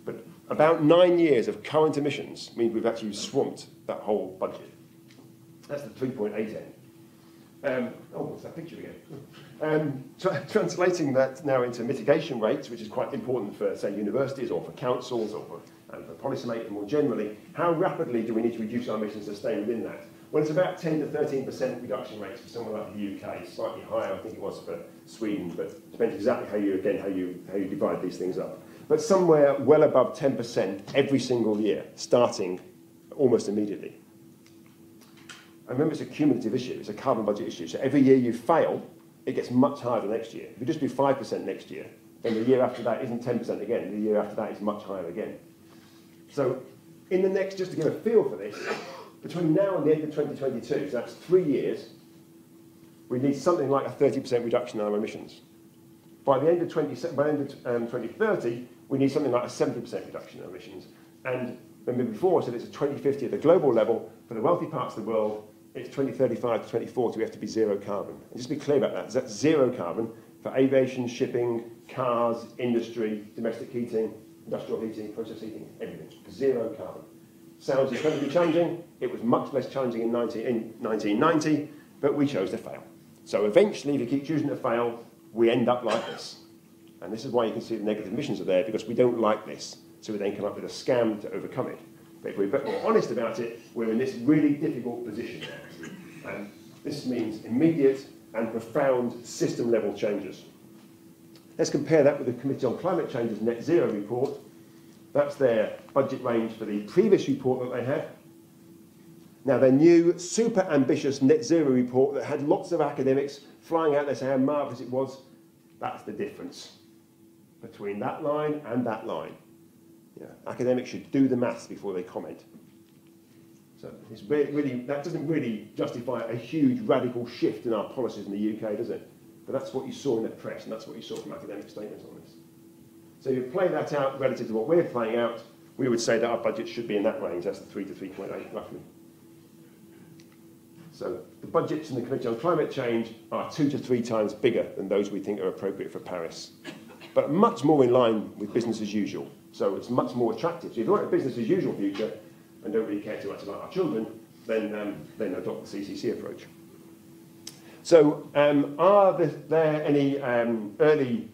But about nine years of current emissions means we've actually swamped that whole budget. That's the three point eight end. Um, oh, what's that picture again? Um, tra translating that now into mitigation rates, which is quite important for, say, universities or for councils or for, and for policymaking more generally, how rapidly do we need to reduce our emissions to stay within that? Well, it's about ten to thirteen percent reduction rates for somewhere like the U K, slightly higher, I think it was for Sweden, but it depends exactly how you, again, how you, how you divide these things up. But somewhere well above ten percent every single year, starting almost immediately. I remember it's a cumulative issue, it's a carbon budget issue. So every year you fail, it gets much harder next year. If you just do five percent next year, then the year after that isn't ten percent again, the year after that is much higher again. So in the next, just to give a feel for this, between now and the end of twenty twenty-two, so that's three years, we need something like a thirty percent reduction in our emissions. By the end of, twenty, by the end of um, twenty thirty, we need something like a seventy percent reduction in emissions. And remember before, I said it's a twenty fifty at the global level. For the wealthy parts of the world, it's twenty thirty-five to twenty forty, we have to be zero carbon. And just be clear about that, that's zero carbon for aviation, shipping, cars, industry, domestic heating, industrial heating, process heating, everything. Zero carbon. Sounds incredibly challenging. It was much less challenging in, nineteen ninety, but we chose to fail. So eventually, if you keep choosing to fail, we end up like this. And this is why you can see the negative emissions are there, because we don't like this. So we then come up with a scam to overcome it. But if we're a bit more honest about it, we're in this really difficult position now. And this means immediate and profound system-level changes. Let's compare that with the Committee on Climate Change's Net Zero report. That's their budget range for the previous report that they had. Now, their new, super-ambitious Net Zero report that had lots of academics flying out there saying how marvellous it was, that's the difference between that line and that line. Yeah, academics should do the maths before they comment. So it's really, really, that doesn't really justify a huge radical shift in our policies in the U K, does it? But that's what you saw in the press, and that's what you saw from academic statements on this. So if you play that out relative to what we're playing out, we would say that our budget should be in that range. That's the three to three point eight, roughly. So the budgets in the Committee on Climate Change are two to three times bigger than those we think are appropriate for Paris, but much more in line with business as usual. So it's much more attractive. So if you want a business-as-usual future and don't really care too much about our children, then, um, then adopt the C C C approach. So um, are there any um, early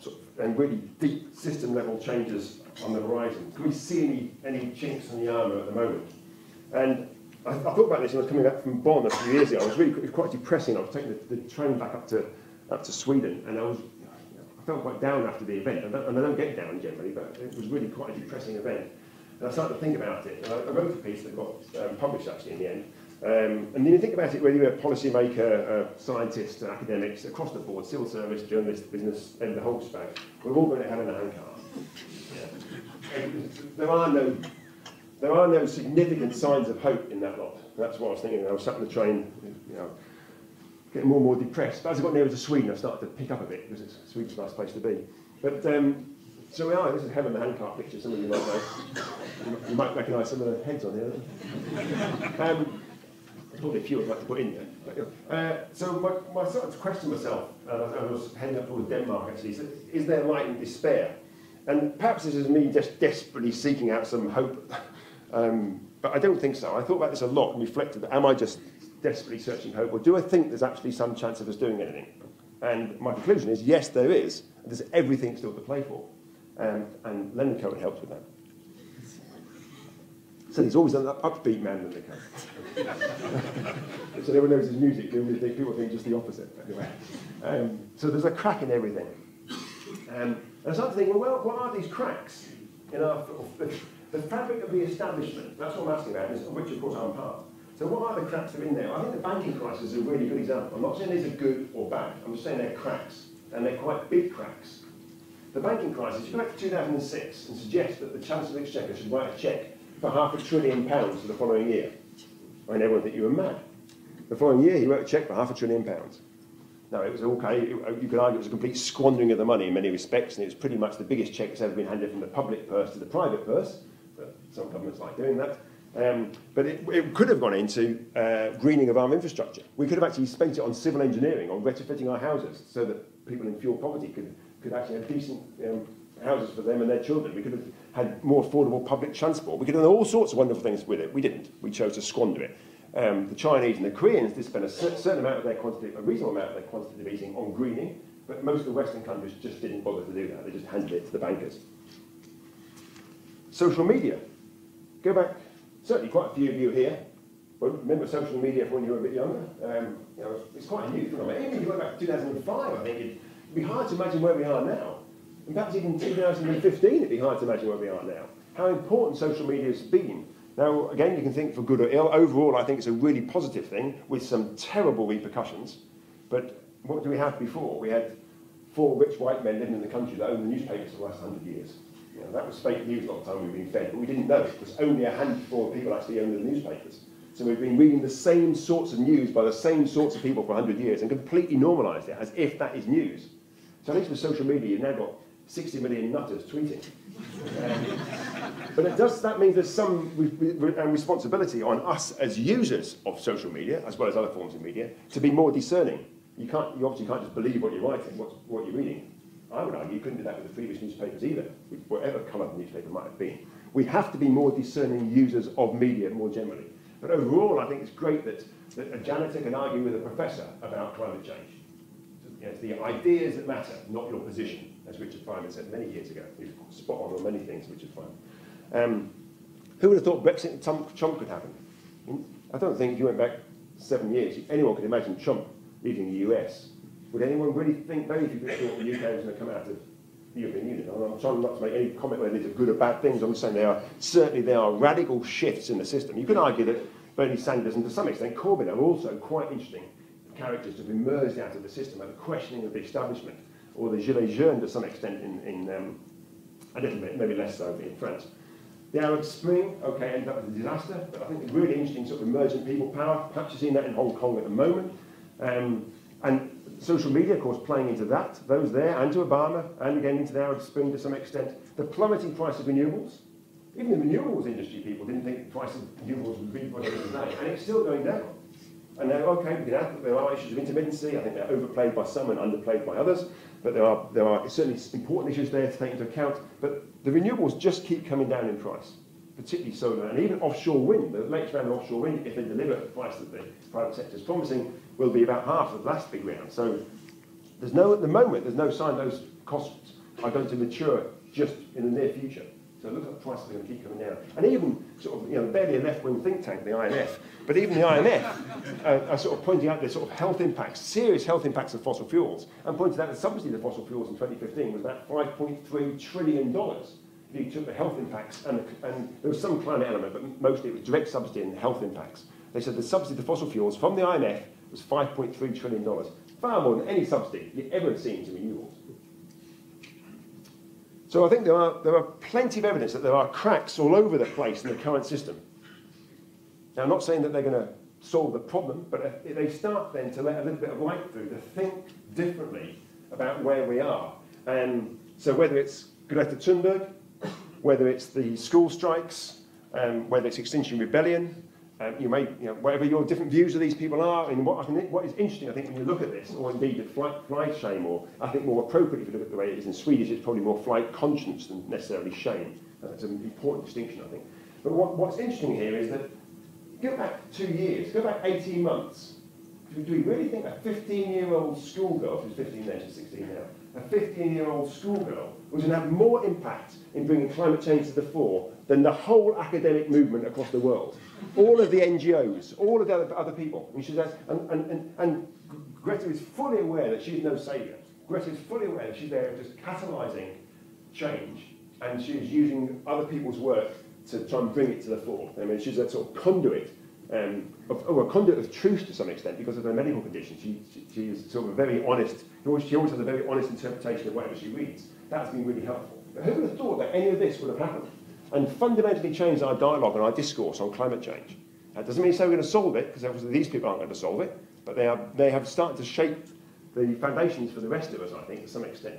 sort of, and really deep system-level changes on the horizon? Do we see any, any chinks in the armour at the moment? And I, I thought about this when I was coming back from Bonn a few years ago. I was really, it was quite depressing. I was taking the, the train back up to, up to Sweden, and I was... I felt quite down after the event, and I don't get down generally, but it was really quite a depressing event. And I started to think about it, and I wrote a piece that got um, published actually in the end. Um, and then you think about it, whether you're a policymaker, a scientist, academics, across the board, civil service, journalists, business, and the whole span, we're all going to have an handcart. There are no, there are no significant signs of hope in that lot. And that's what I was thinking. I was sat on the train, you know, getting more and more depressed. But as I got nearer to Sweden, I started to pick up a bit, because it's Sweden's a nice place to be. But um, so we are. This is Heaven the Handcart picture. Some of you might know. You might recognise some of the heads on here. um, probably a few I'd like to put in there. But, uh, so my, my sort of question myself, and uh, I was heading up towards Denmark actually, so is there light in despair? And perhaps this is me just desperately seeking out some hope. um, but I don't think so. I thought about this a lot and reflected. Am I just desperately searching hope, or do I think there's actually some chance of us doing anything? And my conclusion is, yes, there is. There's everything still to play for. Um, and Leonard Cohen helps with that. So he's always an upbeat man, Leonard Cohen. So everyone knows his music. People think just the opposite. Anyway. Um, so there's a crack in everything. Um, and I started thinking, well, what are these cracks in our, the fabric of the establishment? That's what I'm asking about, which, of course, I'm part. So what are the cracks that are in there? I think the banking crisis is a really good example. I'm not saying these are good or bad. I'm just saying they're cracks, and they're quite big cracks. The banking crisis, if you go back to two thousand six and suggest that the Chancellor of the Exchequer should write a cheque for half a trillion pounds for the following year, I mean, everyone think you were mad. The following year, he wrote a cheque for half a trillion pounds. Now, it was okay. It, you could argue it was a complete squandering of the money in many respects, and it was pretty much the biggest cheque that's ever been handed from the public purse to the private purse. But some governments like doing that. Um, but it, it could have gone into uh, greening of our infrastructure. We could have actually spent it on civil engineering, on retrofitting our houses so that people in fuel poverty could, could actually have decent um, houses for them and their children. We could have had more affordable public transport. We could have done all sorts of wonderful things with it. We didn't. We chose to squander it. Um, the Chinese and the Koreans did spend a certain amount of their quantity, a reasonable amount of their quantitative easing on greening, but most of the Western countries just didn't bother to do that. They just handed it to the bankers. Social media. Go back. Certainly quite a few of you here well, remember social media from when you were a bit younger. Um, you know, it's quite a new phenomenon. Even if you went back to two thousand five, I think it'd be hard to imagine where we are now. And perhaps even two thousand fifteen, it'd be hard to imagine where we are now. How important social media has been. Now, again, you can think for good or ill. Overall, I think it's a really positive thing with some terrible repercussions. But what do we have before? We had four rich white men living in the country that owned the newspapers for the last hundred years. You know, that was fake news a lot of the time we've been fed, but we didn't know it, because only a handful of people actually owned the newspapers. So we've been reading the same sorts of news by the same sorts of people for a hundred years and completely normalised it as if that is news. So at least with social media, you've now got sixty million nutters tweeting. Um, but it does, that means there's some re re responsibility on us as users of social media, as well as other forms of media, to be more discerning. You, can't, you obviously can't just believe what you're writing, what, what you're reading. I would argue you couldn't do that with the previous newspapers either, whatever colour the newspaper might have been. We have to be more discerning users of media more generally. But overall, I think it's great that, that a janitor can argue with a professor about climate change. You know, it's the ideas that matter, not your position, as Richard Feynman said many years ago. He's spot on on many things, Richard Feynman. Um, who would have thought Brexit and Trump could happen? I don't think, if you went back seven years, anyone could imagine Trump leaving the U S. Would anyone really think, very few people thought the U K was going to come out of the European Union? I'm trying not to make any comment whether these are good or bad things. I'm just saying they are, certainly there are radical shifts in the system. You could argue that Bernie Sanders and to some extent Corbyn are also quite interesting characters to be merged out of the system and the questioning of the establishment, or the gilets jaunes to some extent in, in um, a little bit, maybe less so in France. The Arab Spring, okay, ended up with a disaster, but I think the really interesting sort of emergent people power, perhaps you're seeing that in Hong Kong at the moment. Um, and social media, of course, playing into that, those there, and to Obama, and again into the Arab Spring to some extent. The plummeting price of renewables. Even the renewables industry people didn't think the price of renewables would be what it is today, and it's still going down. And now, okay, we can add that there are issues of intermittency. I think they're overplayed by some and underplayed by others, but there are, there are certainly important issues there to take into account. But the renewables just keep coming down in price, particularly solar, and even offshore wind. The latest round of offshore wind, if they deliver at the price that the private sector is promising, will be about half of the last big round. So there's no, at the moment, there's no sign those costs are going to mature just in the near future. So it looks like prices are going to keep coming down. And even sort of, you know, barely a left-wing think tank, the I M F, but even the I M F uh, are sort of pointing out the sort of health impacts, serious health impacts of fossil fuels, and pointed out that the subsidy to fossil fuels in twenty fifteen was about five point three trillion dollars. If you took the health impacts, and, and there was some climate element, but mostly it was direct subsidy and health impacts. They said the subsidy to fossil fuels from the I M F was five point three trillion dollars, far more than any subsidy you ever have seen to renewables. So I think there are, there are plenty of evidence that there are cracks all over the place in the current system. Now, I'm not saying that they're going to solve the problem, but if they start then to let a little bit of light through, to think differently about where we are. And so whether it's Greta Thunberg, whether it's the school strikes, um, whether it's Extinction Rebellion, um, you may, you know, whatever your different views of these people are, and what, I think, what is interesting, I think, when you look at this, or indeed at flight, flight shame, or I think more appropriately, if you look at the way it is in Swedish, it's probably more flight conscience than necessarily shame. Uh, that's an important distinction, I think. But what, what's interesting here is that, go back two years, go back eighteen months. Do we really think a fifteen-year-old schoolgirl, who's fifteen then, she's sixteen now, a fifteen-year-old schoolgirl was going to have more impact in bringing climate change to the fore than the whole academic movement across the world? All of the N G Os, all of the other, other people. And, she's asked, and, and, and, and Greta is fully aware that she's no saviour. Greta is fully aware that she's there just catalysing change, and she's using other people's work to try and bring it to the fore. I mean, she's a sort of conduit, um, of, oh, a conduit of truth to some extent because of her medical condition. She, she, she is sort of a very honest, she always has a very honest interpretation of whatever she reads. That's been really helpful. But who would have thought that any of this would have happened and fundamentally changed our dialogue and our discourse on climate change? That doesn't mean it's going to solve it, because obviously these people aren't going to solve it, but they, are, they have started to shape the foundations for the rest of us, I think, to some extent.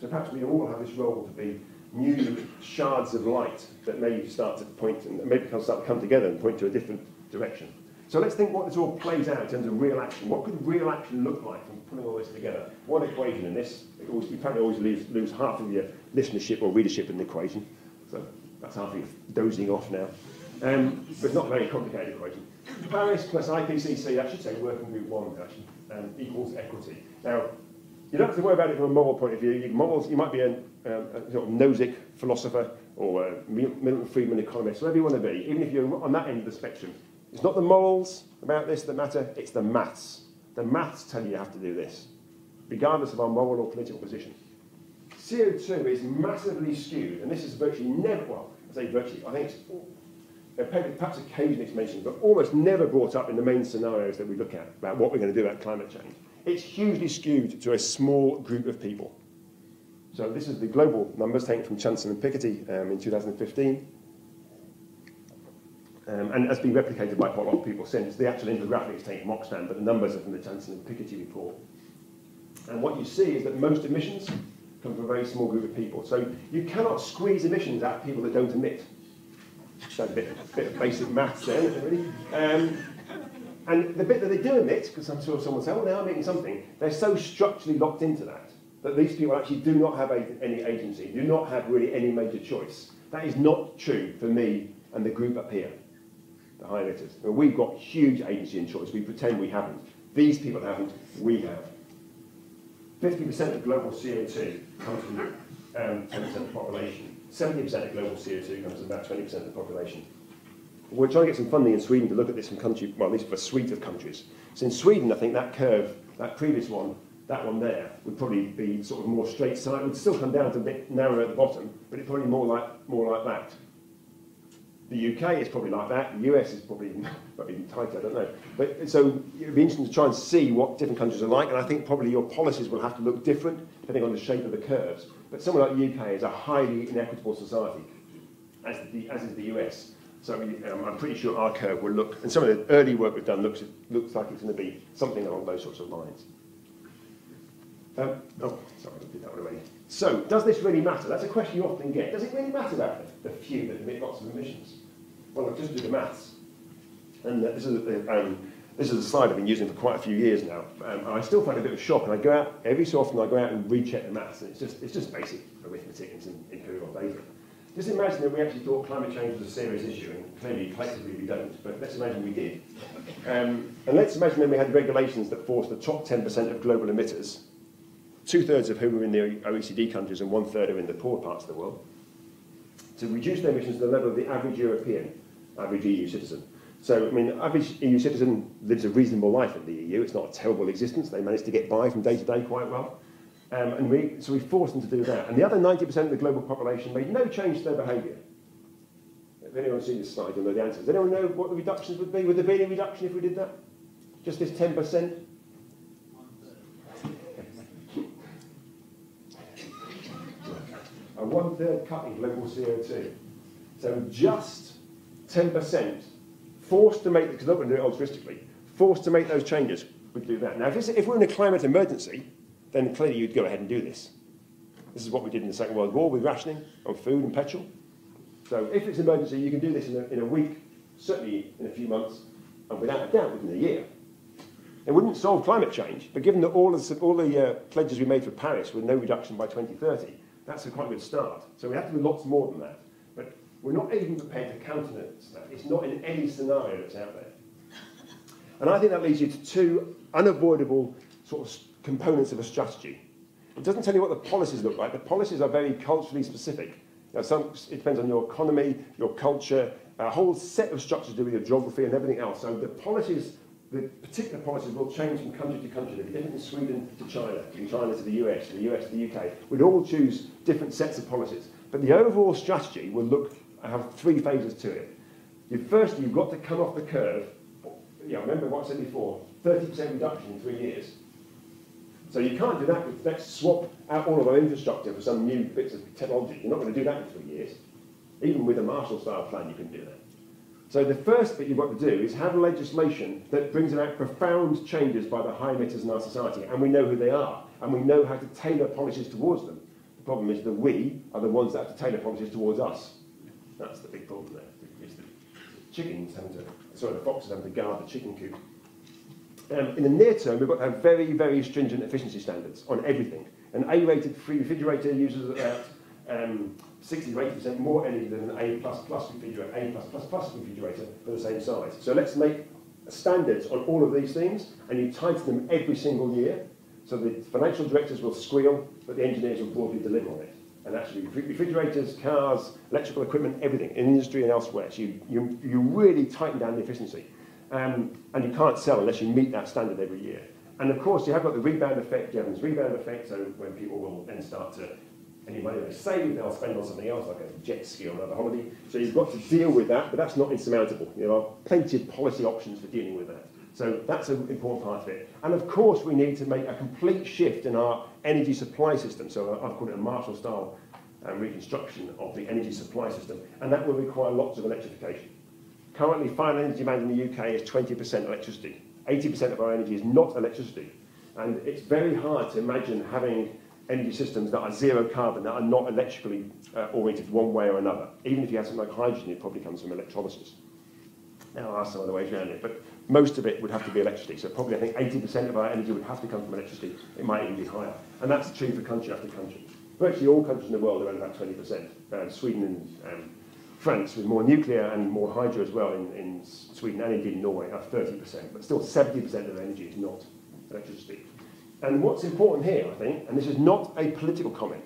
So perhaps we all have this role to be new shards of light that may start to point, and maybe start to come together and point to a different direction. So let's think what this all plays out in terms of real action. What could real action look like from putting all this together? One equation in this, it always, you probably always lose, lose half of your listenership or readership in the equation. So that's half of you dozing off now. Um, but not a very complicated equation. Paris plus I P C C, I should say Working Group one, actually, um, equals equity. Now, you don't have to worry about it from a moral point of view. You, models, you might be a, um, a sort of Nozick philosopher or a Milton Friedman economist, whatever you want to be, even if you're on that end of the spectrum. It's not the morals about this that matter, it's the maths. The maths tell you you have to do this, regardless of our moral or political position. C O two is massively skewed, and this is virtually never, well, I say virtually, I think it's perhaps occasionally mentioned, but almost never brought up in the main scenarios that we look at about what we're going to do about climate change. it's hugely skewed to a small group of people. So this is the global numbers taken from Chancel and Piketty um, in two thousand fifteen. Um, and that's been replicated by quite a lot of people since. The actual infographic is taken from Oxfam, but the numbers are from the Chancel and Piketty report. And what you see is that most emissions come from a very small group of people. So you cannot squeeze emissions out of people that don't emit. That's a bit, a bit of basic maths there, isn't it, really? Um, and the bit that they do emit, because I'm sure someone will say, oh, they are emitting something, they're so structurally locked into that, that these people actually do not have any agency, do not have really any major choice. That is not true for me and the group up here, the high emitters. But we've got huge agency and choice. We pretend we haven't. These people haven't. We have. fifty percent of global C O two comes from um, ten percent of the population. seventy percent of global C O two comes from about twenty percent of the population. We're trying to get some funding in Sweden to look at this from country, well, at least for a suite of countries. So in Sweden, I think that curve, that previous one, that one there, would probably be sort of more straight side. It would still come down to a bit narrower at the bottom, but it's probably more like, more like that. The U K is probably like that. The U S is probably, probably tighter, I don't know. But, so it would be interesting to try and see what different countries are like, and I think probably your policies will have to look different depending on the shape of the curves. But somewhere like the U K is a highly inequitable society, as, the, as is the U S. So um, I'm pretty sure our curve will look, and some of the early work we've done looks, looks like it's going to be something along those sorts of lines. Um, oh, sorry, I did that one already. So, does this really matter? That's a question you often get. Does it really matter about the few that emit lots of emissions? Well, I'll just do the maths. And uh, this, is a, um, this is a slide I've been using for quite a few years now. Um, and I still find it a bit of a shock, and I go out, every so often I go out and recheck the maths, and it's just, it's just basic arithmetic and some empirical data. Just imagine that we actually thought climate change was a serious issue, and clearly, collectively, we don't, but let's imagine we did. Um, and let's imagine that we had regulations that forced the top ten percent of global emitters, two-thirds of whom are in the O E C D countries and one-third are in the poor parts of the world, to reduce their emissions to the level of the average European, average E U citizen. So, I mean, the average E U citizen lives a reasonable life in the E U. It's not a terrible existence. They manage to get by from day to day quite well. Um, and we, so we forced them to do that. And the other ninety percent of the global population made no change to their behaviour. If anyone's seen this slide, you'll know the answers. Does anyone know what the reductions would be? Would there be any reduction if we did that? Just this ten percent? A one-third cut in global C O two. So just ten percent forced to make, because they're not going to do it altruistically, forced to make those changes would do that. Now, if, this, if we're in a climate emergency, then clearly you'd go ahead and do this. This is what we did in the Second World War with rationing on food and petrol. So if it's an emergency, you can do this in a, in a week, certainly in a few months, and without a doubt within a year. It wouldn't solve climate change, but given that all, of the, all the uh, pledges we made for Paris were no reduction by twenty thirty, that's a quite good start. So we have to do lots more than that. But we're not even prepared to countenance that. It's not in any scenario that's out there. And I think that leads you to two unavoidable sort of components of a strategy. It doesn't tell you what the policies look like. The policies are very culturally specific. Now, some, it depends on your economy, your culture, a whole set of structures to do with your geography and everything else. So the policies, the particular policies will change from country to country. They'll be different from Sweden to China, from China to the U S, from the U S to the U K. We'd all choose different sets of policies. But the overall strategy will look, I have three phases to it. You, first, you've got to come off the curve. Yeah, remember what I said before, thirty percent reduction in three years. So you can't do that with, let's swap out all of our infrastructure for some new bits of technology. You're not going to do that in three years. Even with a Marshall-style plan, you couldn't do that. So the first bit you've got to do is have legislation that brings about profound changes by the high emitters in our society, and we know who they are, and we know how to tailor policies towards them. The problem is that we are the ones that have to tailor policies towards us. That's the big problem there. It's the chickens having to, sorry, the foxes having to guard the chicken coop. Um, in the near term, we've got to have very, very stringent efficiency standards on everything. An A-rated free refrigerator uses about um, sixty to eighty percent more energy than an A++ refrigerator, A+++ refrigerator for the same size. So let's make standards on all of these things, and you tighten them every single year. So the financial directors will squeal, but the engineers will broadly deliver on it. And actually, refrigerators, cars, electrical equipment, everything, in industry and elsewhere. So you, you, you really tighten down the efficiency. Um, and you can't sell unless you meet that standard every year. And of course, you have got the rebound effect, Jevons rebound effect, so when people will then start to, any money they save, they'll spend on something else, like a jet ski or another holiday. So you've got to deal with that, but that's not insurmountable. There are plenty of policy options for dealing with that. So that's an important part of it. And of course we need to make a complete shift in our energy supply system. So I've called it a Marshall style um, reconstruction of the energy supply system. And that will require lots of electrification. Currently, final energy demand in the U K is twenty percent electricity. eighty percent of our energy is not electricity. And it's very hard to imagine having energy systems that are zero carbon, that are not electrically uh, oriented one way or another. Even if you have something like hydrogen, it probably comes from electrolysis. There are some other ways around it, but most of it would have to be electricity. So probably I think eighty percent of our energy would have to come from electricity. It might even be higher. And that's true for country after country. Virtually all countries in the world are around about twenty percent. Um, Sweden and um, France, with more nuclear and more hydro as well in, in Sweden and indeed in Norway, are thirty percent. But still seventy percent of energy is not electricity. And what's important here, I think, and this is not a political comment,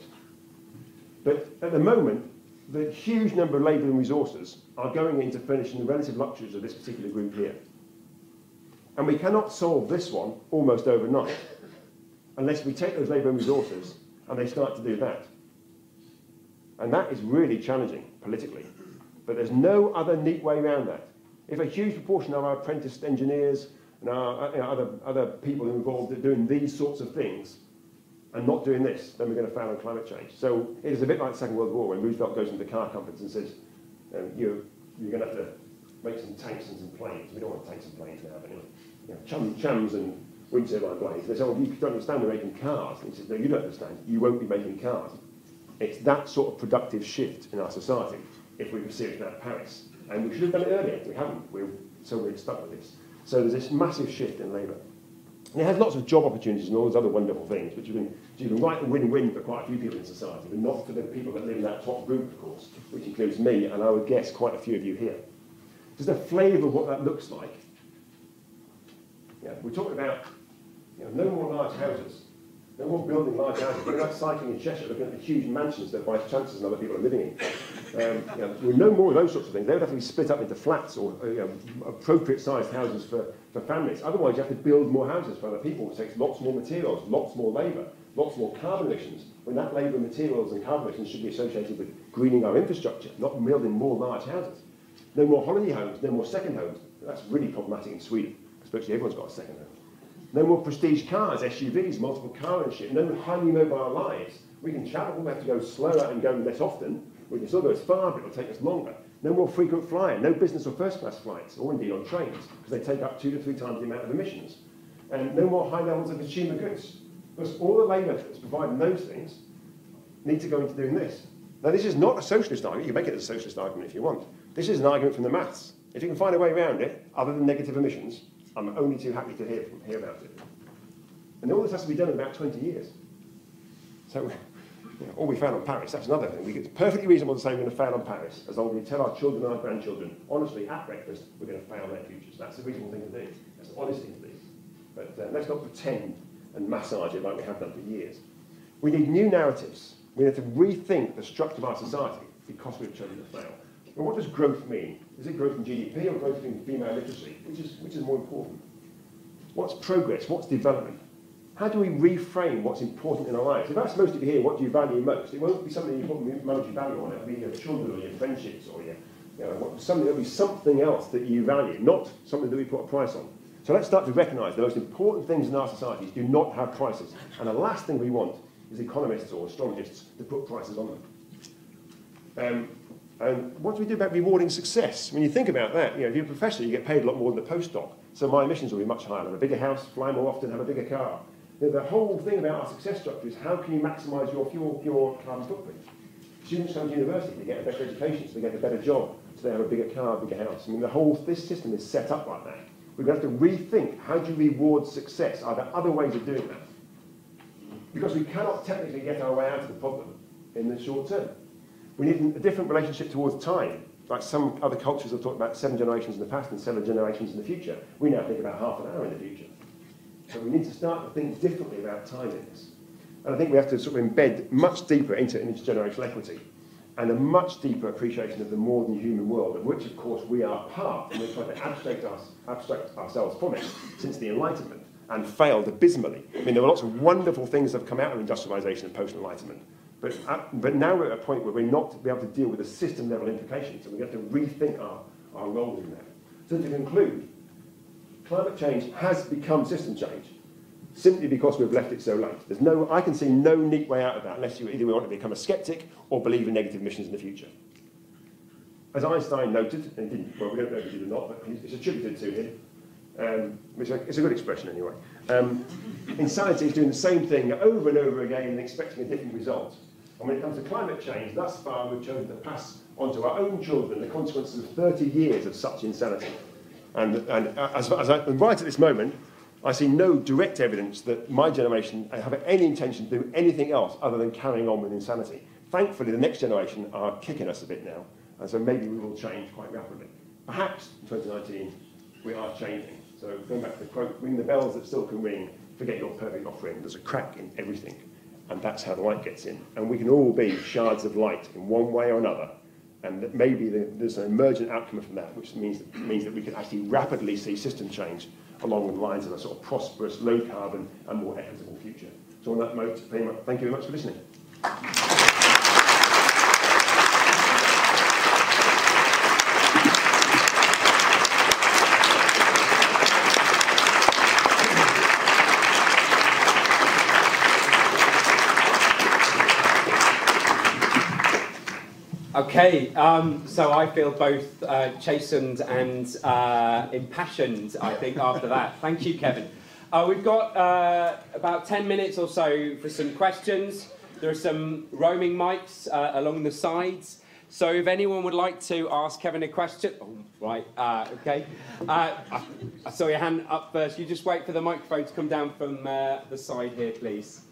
but at the moment, the huge number of labour and resources are going into furnishing the relative luxuries of this particular group here. And we cannot solve this one almost overnight unless we take those labour and resources and they start to do that. And that is really challenging politically. But there's no other neat way around that. If a huge proportion of our apprenticed engineers and our, you know, other, other people involved are doing these sorts of things and not doing this, then we're going to fail on climate change. So it is a bit like the Second World War when Roosevelt goes into the car companies and says, um, you, you're going to have to make some tanks and some planes. We don't want tanks and planes now, but anyway. You know, chum, chums and wind turbine blades. They say, well, you don't understand, we're making cars. And he says, no, you don't understand. You won't be making cars. It's that sort of productive shift in our society if we were serious about Paris. And we should have done it earlier. We haven't. We're, so we're stuck with this. So there's this massive shift in labour. And it has lots of job opportunities and all those other wonderful things, which you can, you can write a win-win for quite a few people in society, but not for the people that live in that top group, of course, which includes me, and I would guess quite a few of you here. Just a flavour of what that looks like. Yeah, we're talking about you know, no more large houses, no more building large houses. We're not cycling in Cheshire looking at the huge mansions that Vice Chancellors and other people are living in. Um, you know, we're no more of those sorts of things. They would have to be split up into flats or you know, appropriate-sized houses for, for families. Otherwise, you have to build more houses for other people, which takes lots more materials, lots more labour, lots more carbon emissions, when that labour, materials and carbon emissions should be associated with greening our infrastructure, not building more large houses. No more holiday homes, no more second homes. That's really problematic in Sweden, especially everyone's got a second home. No more prestige cars, S U Vs, multiple car ownership, no highly mobile lives. We can travel, we have to go slower and go less often. We can still go as far, but it'll take us longer. No more frequent flying, no business or first-class flights, or indeed on trains, because they take up two to three times the amount of emissions. And no more high levels of consumer goods. Because all the labour that's providing those things need to go into doing this. Now, this is not a socialist argument. You can make it a socialist argument if you want. This is an argument from the maths. If you can find a way around it, other than negative emissions, I'm only too happy to hear, from, hear about it. And all this has to be done in about twenty years. So, you know, all we found on Paris, that's another thing. It's perfectly reasonable to say we're going to fail on Paris, as long as we tell our children and our grandchildren, honestly, at breakfast, we're going to fail their futures. That's a reasonable thing to do. That's an honest thing to do. But uh, let's not pretend and massage it like we have done for years. We need new narratives. We need to rethink the structure of our society because we've chosen to fail. Well, what does growth mean? Is it growth in G D P or growth in female literacy? Which is, which is more important? What's progress? What's development? How do we reframe what's important in our lives? If I ask most of you here, what do you value most? It won't be something you put monetary value on. It'll be your children or your friendships or your, you know, what, something, it'll be something else that you value, not something that we put a price on. So let's start to recognise the most important things in our societies do not have prices. And the last thing we want is economists or astrologists to put prices on them. Um, And what do we do about rewarding success? When you think about that, you know, if you're a professor, you get paid a lot more than a postdoc, so my emissions will be much higher. I'll have a bigger house, fly more often, have a bigger car. You know, the whole thing about our success structure is how can you maximise your fuel, your carbon footprint? Students come to university, they get a better education, so they get a better job, so they have a bigger car, a bigger house. I mean, the whole this system is set up like that. We're going to have to rethink how do you reward success? Are there other ways of doing that? Because we cannot technically get our way out of the problem in the short term. We need a different relationship towards time. Like some other cultures have talked about seven generations in the past and seven generations in the future. We now think about half an hour in the future. So we need to start to think differently about time in this. And I think we have to sort of embed much deeper into intergenerational equity and a much deeper appreciation of the more than human world, of which, of course, we are part, and we're trying to abstract, us, abstract ourselves from it since the Enlightenment, and failed abysmally. I mean, there were lots of wonderful things that have come out of industrialisation and post-Enlightenment. But, at, but now we're at a point where we're not to be able to deal with the system-level implications, so we have to rethink our, our role in that. So to conclude, climate change has become system change simply because we've left it so late. There's no, I can see no neat way out of that unless you either want to become a sceptic or believe in negative emissions in the future. As Einstein noted, and he didn't, well, we don't know if he did or not, but it's attributed to him, um, which is a good expression anyway. Um, insanity is doing the same thing over and over again and expecting a different result. And when it comes to climate change, thus far we've chosen to pass onto our own children the consequences of thirty years of such insanity. And, and as, as I, and right at this moment, I see no direct evidence that my generation have any intention to do anything else other than carrying on with insanity. Thankfully, the next generation are kicking us a bit now. And so maybe we will change quite rapidly. Perhaps in twenty nineteen, we are changing. So going back to the quote, ring the bells that still can ring, forget your perfect offering. There's a crack in everything. And that's how the light gets in. And we can all be shards of light in one way or another. And that maybe there's an emergent outcome from that, which means that, means that we can actually rapidly see system change along the lines of a sort of prosperous, low-carbon and more equitable future. So on that note, thank you very much for listening. Okay, um, so I feel both uh, chastened and uh, impassioned, I think, after that. Thank you, Kevin. Uh, we've got uh, about ten minutes or so for some questions. There are some roaming mics uh, along the sides. So if anyone would like to ask Kevin a question... Oh, right, uh, okay. Uh, I, I saw your hand up first. You just wait for the microphone to come down from uh, the side here, please.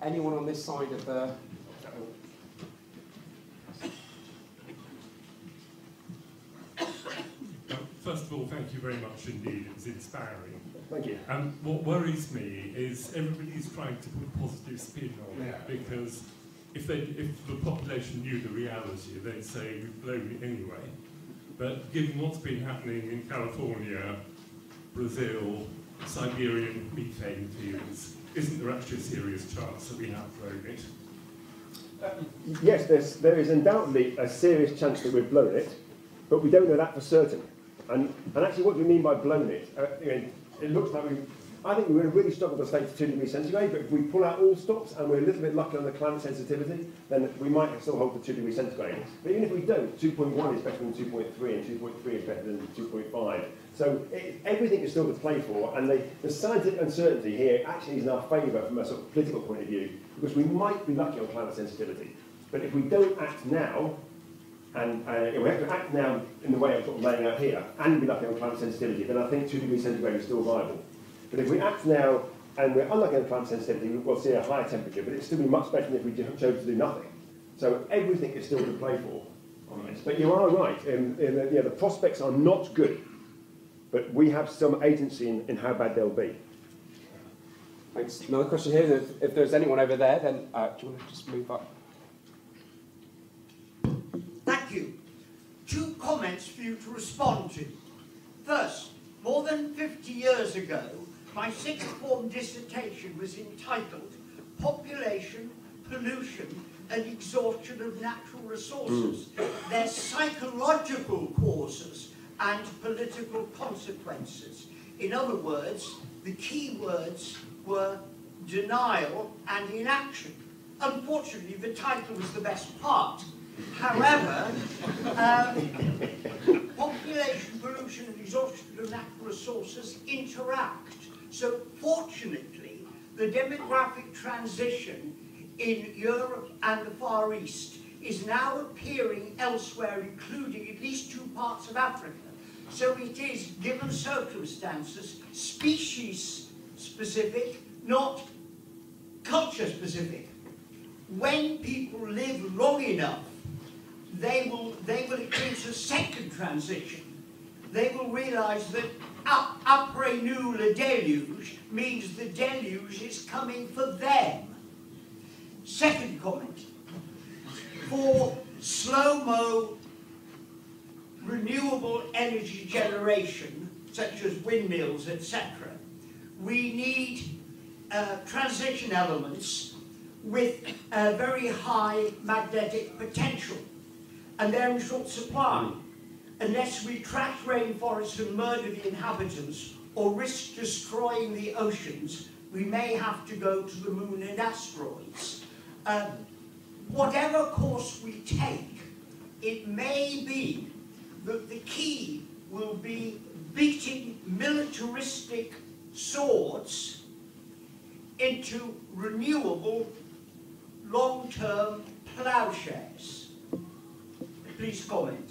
Anyone on this side of the... First of all, thank you very much indeed. It was inspiring. Thank you. And um, what worries me is everybody's trying to put a positive spin on it, because if, they, if the population knew the reality, they'd say, we've blown it anyway. But given what's been happening in California, Brazil, Siberian methane fields, isn't there actually a serious chance that we have blown it? Uh, yes, there's, there is undoubtedly a serious chance that we've blown it, but we don't know that for certain. And, and actually, what do we mean by blown it? Uh, you know, it looks like we... I think we're going to really struggle to stay to two degrees centigrade, but if we pull out all stops and we're a little bit lucky on the climate sensitivity, then we might still hold for two degrees centigrade. But even if we don't, two point one is better than two point three, and two point three is better than two point five. So it, everything is still to play for, and the, the scientific uncertainty here actually is in our favour from a sort of political point of view, because we might be lucky on climate sensitivity. But if we don't act now, and uh, we have to act now in the way I'm sort of laying out here, and be lucky on climate sensitivity, then I think two degrees centigrade is still viable. But if we act now, and we're unlucky on climate sensitivity, we'll see a higher temperature, but it'll still be much better than if we chose to do nothing. So everything is still to play for on this. But you are right, in, in the, yeah, the prospects are not good, but we have some agency in, in how bad they'll be. Thanks. Another question here, if, if there's anyone over there, then uh, do you want to just move up? Thank you. Two comments for you to respond to. First, more than fifty years ago, my sixth form dissertation was entitled Population, Pollution and Exhaustion of Natural Resources, Their Psychological Causes and Political Consequences. In other words, the key words were denial and inaction. Unfortunately, the title was the best part. However, um, population, pollution and exhaustion of natural resources interact. So fortunately, the demographic transition in Europe and the Far East is now appearing elsewhere, including at least two parts of Africa. So it is, given circumstances, species-specific, not culture-specific. When people live long enough, They will, they will experience a second transition. They will realise that après nous le deluge means the deluge is coming for them. Second comment. For slow-mo renewable energy generation, such as windmills, et cetera, we need uh, transition elements with a very high magnetic potential. And they're in short supply. unless we trash rainforests and murder the inhabitants or risk destroying the oceans, we may have to go to the moon and asteroids. Um, whatever course we take, it may be that the key will be beating militaristic swords into renewable long-term plowshares. Please comment.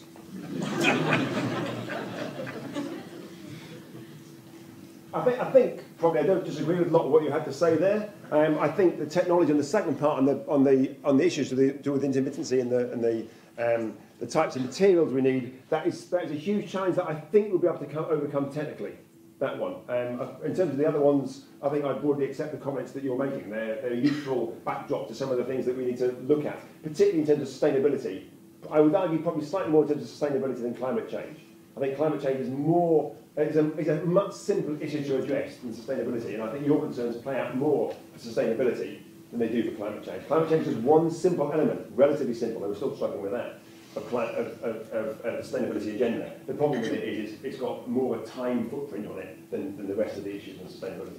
I think, I think probably I don't disagree with a lot of what you had to say there. Um, I think the technology and the second part on the on the on the issues to do with intermittency and the and the um, the types of materials we need, that is that is a huge challenge that I think we'll be able to come, overcome technically. That one. Um, in terms of the other ones, I think I broadly accept the comments that you're making. They're, they're a useful backdrop to some of the things that we need to look at, particularly in terms of sustainability. I would argue probably slightly more in terms of sustainability than climate change. I think climate change is more, it's a, it's a much simpler issue to address than sustainability, and I think your concerns play out more for sustainability than they do for climate change. Climate change is one simple element, relatively simple, and we're still struggling with that, of, of, of, of sustainability agenda. The problem with it is it's got more of a time footprint on it than, than the rest of the issues on sustainability.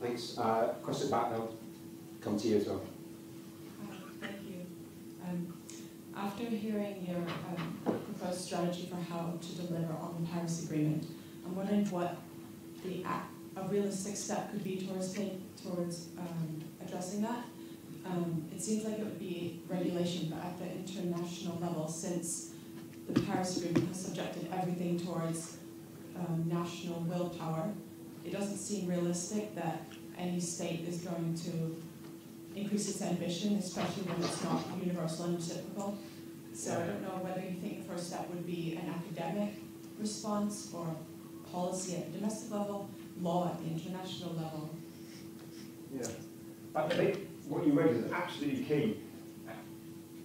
Thanks. Uh, question back now. Come to you as well. Uh, thank you. Um, after hearing your um, proposed strategy for how to deliver on the Paris Agreement, I'm wondering what the act, a realistic step could be towards towards um, addressing that. Um, it seems like it would be regulation, but at the international level, since the Paris Agreement has subjected everything towards um, national willpower, it doesn't seem realistic that any state is going to increase its ambition, especially when it's not universal and reciprocal. So I don't know whether you think the first step would be an academic response or policy at the domestic level, law at the international level. Yeah. I think what you raise is absolutely key.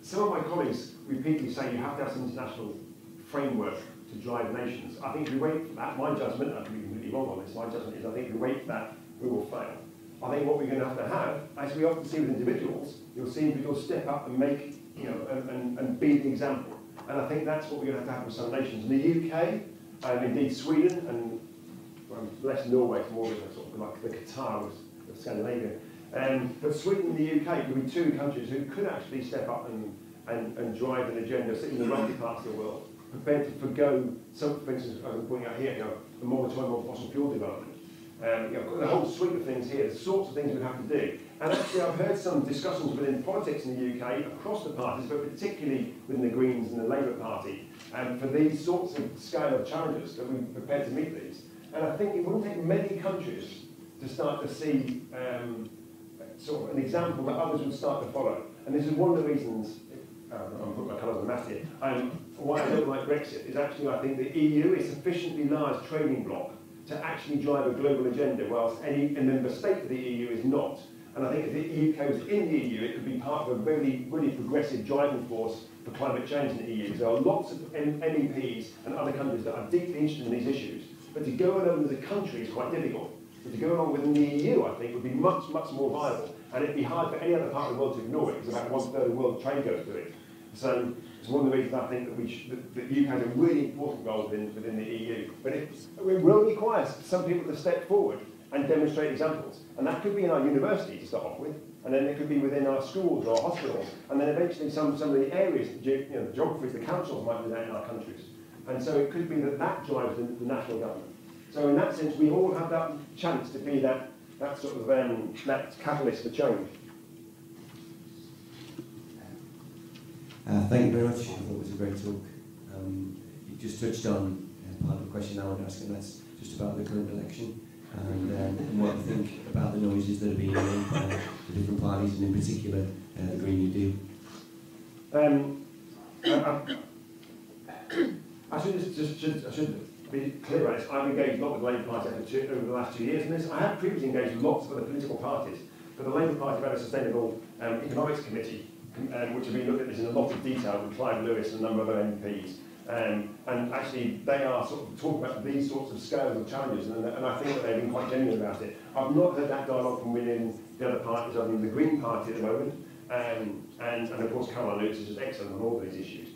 Some of my colleagues repeatedly say you have to have some international framework to drive nations. I think if we wait for that, my judgment, I could be completely wrong on this, my judgment is I think if we wait for that, we will fail. I think what we're going to have to have, as we often see with individuals, you'll see individuals step up and make, you know, and, and, and be the example. And I think that's what we're going to have to have with some nations. In the U K, um, indeed Sweden, and well, less Norway, more sort of like the Qatar of Scandinavia. Um, but Sweden and the U K could be two countries who could actually step up and, and, and drive an agenda in the wealthy parts of the world, prepared to forgo some, for instance, I'm pointing out here, you know, the moratorium on fossil fuel development. Um, you know, the whole suite of things here, the sorts of things we have to do. And actually I've heard some discussions within politics in the U K, across the parties, but particularly within the Greens and the Labour Party, um, for these sorts of scale of challenges that we're prepared to meet these. And I think it wouldn't take many countries to start to see um, sort of an example that others would start to follow. And this is one of the reasons, uh, I'm putting my colours on the map here, um, why I don't like Brexit is actually I think the E U is sufficiently large trading bloc to actually drive a global agenda, whilst any member state of the E U is not. And I think if the U K was in the E U, it could be part of a really, really progressive driving force for climate change in the E U. There are lots of M E Ps and other countries that are deeply interested in these issues. But to go along as a country is quite difficult. But to go along within the E U, I think, would be much, much more viable. And it'd be hard for any other part of the world to ignore it, because about one third of the world trade goes to it. So it's one of the reasons I think that, we should, that the U K has a really important role within, within the E U. But it, it will require some people to step forward and demonstrate examples. And that could be in our universities to start off with, and then it could be within our schools or our hospitals, and then eventually some, some of the areas, you know, the geographies, the councils might be there in our countries. And so it could be that that drives the, the national government. So in that sense, we all have that chance to be that, that sort of um, that catalyst for change. Uh, thank you very much. I thought it was a great talk. Um, you just touched on uh, part of the question I would ask, and that's just about the current election and, um, and what I think about the noises that are being made by the different parties, and in particular uh, the Green New Deal. Um, I, I, I should just, just I should. be clear about this. I've engaged a lot with the Labour Party over, two, over the last two years in this. I have previously engaged with lots of other political parties, but the Labour Party had a Sustainable um, Economics Committee, um, which has been looking at this in a lot of detail with Clive Lewis and a number of other M Ps. Um, and actually, they are sort of talking about these sorts of scales of challenges, and, and I think that they've been quite genuine about it. I've not heard that dialogue from within the other parties, other than the Green Party at the moment, um, and, and of course, Caroline Lewis is just excellent on all these issues.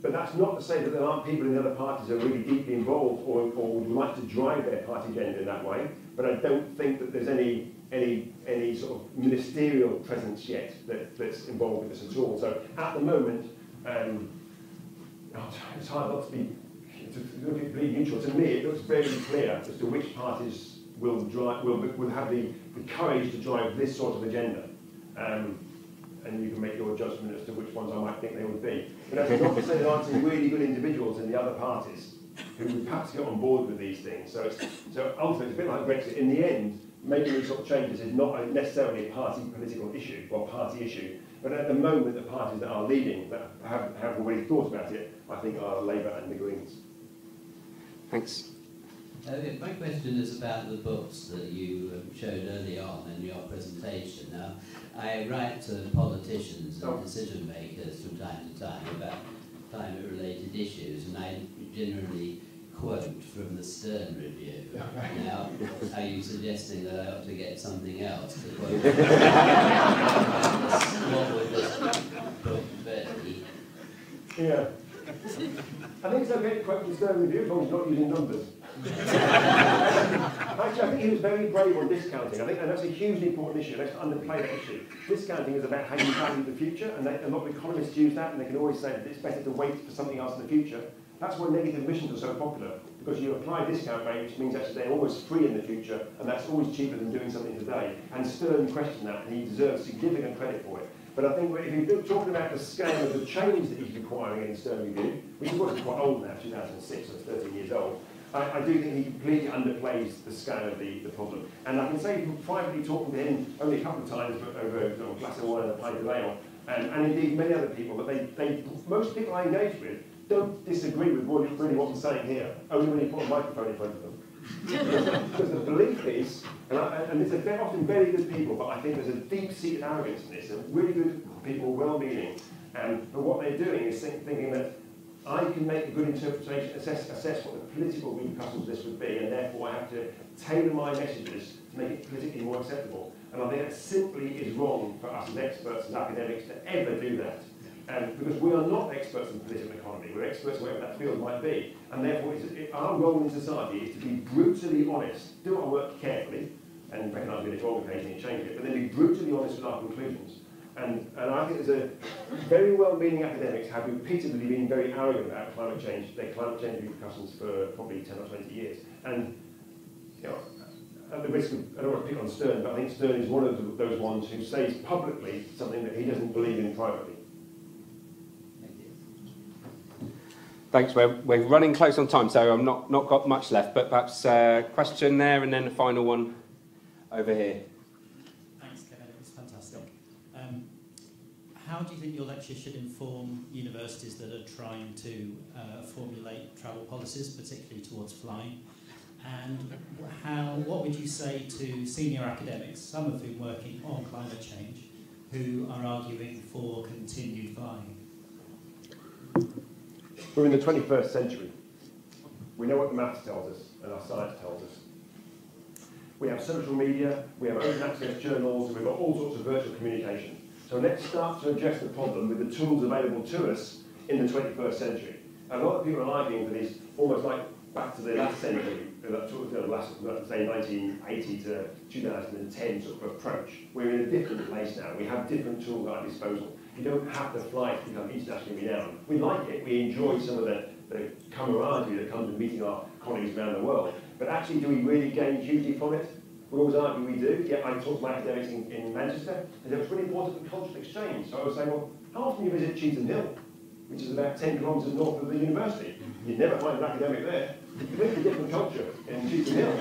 But that's not to say that there aren't people in the other parties who are really deeply involved or, or would like to drive their party agenda in that way. But I don't think that there's any any any sort of ministerial presence yet that, that's involved with this at all. So at the moment, um, it's hard not to be to look at the neutral. To me, it looks very clear as to which parties will drive will will have the, the courage to drive this sort of agenda. Um, and you can make your judgment as to which ones I might think they would be. But that's not to say there aren't some really good individuals in the other parties who would perhaps get on board with these things. So, it's, so ultimately, it's a bit like Brexit. In the end, making these sort of changes is not necessarily a party political issue or party issue. But at the moment, the parties that are leading, that have, have already thought about it, I think are Labour and the Greens. Thanks. Uh, my question is about the books that you um, showed early on in your presentation. Now, I write to politicians and decision makers from time to time about climate-related issues, and I generally quote from the Stern Review. Now, are you suggesting that I ought to get something else to quote? What would this book be? Yeah. I think it's okay to quote from Stern Review as long as you're not using numbers. Actually, I think he was very brave on discounting. I think and that's a hugely important issue. Let's underplay that issue. Discounting is about how you value the future, and, they, and a lot of economists use that, and they can always say that it's better to wait for something else in the future. That's why negative emissions are so popular, because you apply a discount rate, which means actually they're always free in the future, and that's always cheaper than doing something today. And Stern questioned that, and he deserves significant credit for it. But I think if you're talking about the scale of the change that he's requiring in Stern Review, which is quite old now, two thousand six, so it's thirteen years old, I, I do think he completely underplays the scale of the, the problem. And I can say, privately talking to him only a couple of times but over a glass of wine and a pint of ale, and, and indeed many other people, but they, they, most people I engage with don't disagree with what, really what I'm saying here, only when you put a microphone in front of them. Because the belief is, and, I, and it's a, often very good people, but I think there's a deep-seated arrogance in this, and really good people, well-meaning, and but what they're doing is think, thinking that I can make a good interpretation, assess, assess what the political repercussions this would be, and therefore I have to tailor my messages to make it politically more acceptable. And I think that simply is wrong for us as experts and academics to ever do that. Um, because we are not experts in political economy, we're experts wherever that field might be. And therefore it's, it, our role in society is to be brutally honest, do our work carefully, and recognise we're going to go on occasionally and change it, but then be brutally honest with our conclusions. And, and I think there's a very well-meaning academics have repeatedly been very arrogant about climate change, their climate change repercussions for probably ten or twenty years. And you know, at the risk of, I don't want to pick on Stern, but I think Stern is one of the, those ones who says publicly something that he doesn't believe in privately. Thanks. We're, we're running close on time, so I've not, not got much left, but perhaps a uh, question there and then a final one over here. How do you think your lecture should inform universities that are trying to uh, formulate travel policies, particularly towards flying? And how, what would you say to senior academics, some of whom working on climate change, who are arguing for continued flying? We're in the twenty-first century. We know what the maths tells us and our science tells us. We have social media, we have open access journals, and we've got all sorts of virtual communication. So let's start to address the problem with the tools available to us in the twenty-first century. And a lot of people are arguing for these almost like back to the last century, the last, say nineteen eighty to two thousand ten sort of approach. We're in a different place now. We have different tools at our disposal. You don't have to fly to become internationally renowned. We like it. We enjoy some of the, the camaraderie that comes with meeting our colleagues around the world. But actually, do we really gain hugely from it? We always argue we do, yet I talked to my academics in, in Manchester, and it was really important for cultural exchange. So I was saying, well, how often do you visit Cheetham Hill, which is about ten kilometres north of the university? You'd never find an academic there. Completely different culture in Cheetham Hill.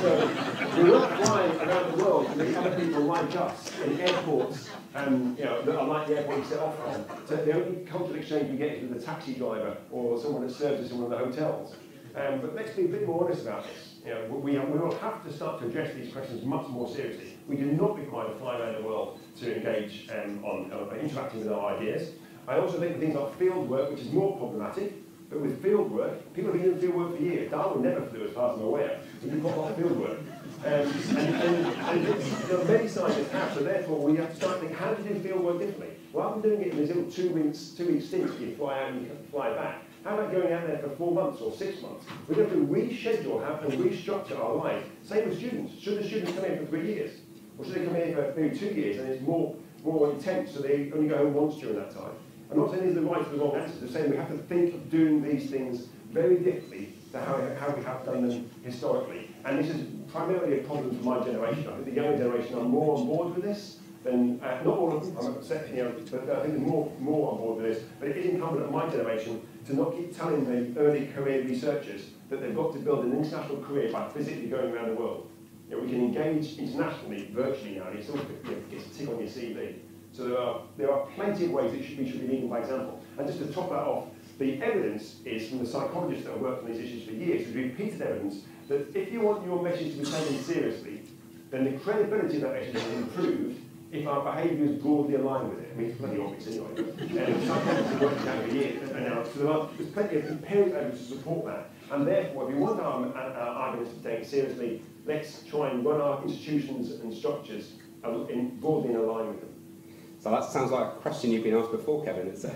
So we're not flying around the world to meet other people like us in airports um, you know, that are like the airport you set off from. So the only cultural exchange we get is with a taxi driver or someone that serves us in one of the hotels. Um, but let's be a bit more honest about this. You know, we, we will have to start to address these questions much more seriously. We do not require to fly around the world to engage um, on uh, interacting with our ideas. I also think things like field work, which is more problematic, but with field work, people have been doing field work for years. Darwin never flew as far as I'm aware. He did quite a lot of field work. Um, and and, and there are many scientists have, so therefore we have to start thinking, how do you do field work differently? rather than doing it in Brazil two weeks, two weeks stints, you fly out and you fly back. How about going out there for four months or six months? We're going to reschedule how to restructure our lives. Same with students. Should the students come in for three years? Or should they come in for maybe two years and it's more, more intense so they only go home once during that time? I'm not saying these are the right or the wrong answers. I'm saying we have to think of doing these things very differently to how, how we have done them historically. And this is primarily a problem for my generation. I think the younger generation are more on board with this. Then uh, not all of them, I'm upset, you know, but I think there's more, more on board with this, but it is incumbent on my generation to not keep telling the early career researchers that they've got to build an international career by physically going around the world. You know, we can engage internationally, virtually now, and it's always, you know, gets a tick on your C V. So there are, there are plenty of ways that should, we should be leading by example. And just to top that off, the evidence is from the psychologists that have worked on these issues for years, there's repeated evidence that if you want your message to be taken seriously, then the credibility of that message is improved if our behaviour is broadly aligned with it. I mean, it's bloody obvious anyway. And psychologists have worked out for years, and now, so there are, there's plenty of empirical evidence to support that. And therefore, if we want our, our, our arguments to be taken seriously, let's try and run our institutions and structures in, broadly in alignment with them. So that sounds like a question you've been asked before, Kevin, is it?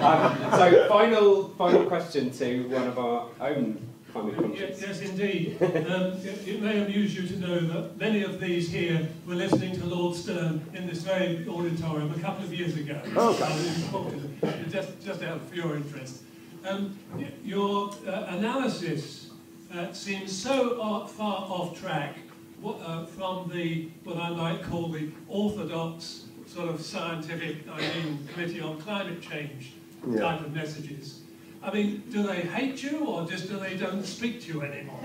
um, so final, final question to one of our own climate conscious. Yes, indeed. um, it, it may amuse you to know that many of these here were listening to Lord Stern in this very auditorium a couple of years ago. Oh, okay. just, just out for your interest. Um, your uh, analysis uh, seems so off, far off track uh, from the, what I might call the orthodox sort of scientific, I mean, Committee on Climate Change yeah. type of messages. I mean, do they hate you, or just do they don't speak to you anymore?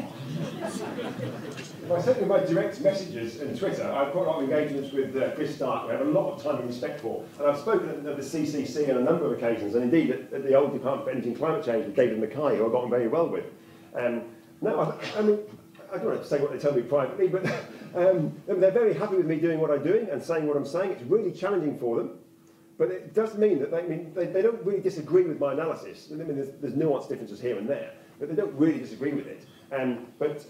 Well, certainly my direct messages and Twitter, I've got a lot of engagements with uh, Chris Stark, we have a lot of time and respect for. And I've spoken at the C C C on a number of occasions, and indeed at, at the old Department for Energy and Climate Change with David Mackay, who I got on very well with. Um, no, I, I mean, I don't want to say what they tell me privately, but um, they're very happy with me doing what I'm doing and saying what I'm saying. It's really challenging for them, but it does mean that they, I mean, they, they don't really disagree with my analysis. I mean, there's, there's nuanced differences here and there, but they don't really disagree with it. Um, but,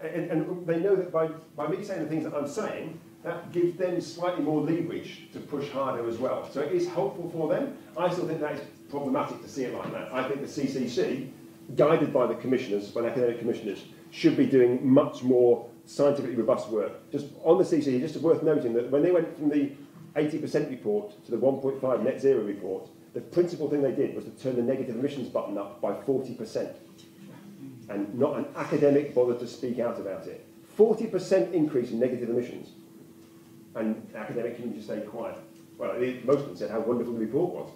and, and they know that by, by me saying the things that I'm saying, that gives them slightly more leverage to push harder as well. So it is helpful for them. I still think that is problematic to see it like that. I think the C C C, guided by the commissioners, by the academic commissioners, should be doing much more scientifically robust work. Just on the C C C, just worth noting that when they went from the eighty percent report to the one point five net zero report, the principal thing they did was to turn the negative emissions button up by forty percent. And not an academic bothered to speak out about it. forty percent increase in negative emissions. And the academic community stayed quiet. Well, most of them said how wonderful the report was.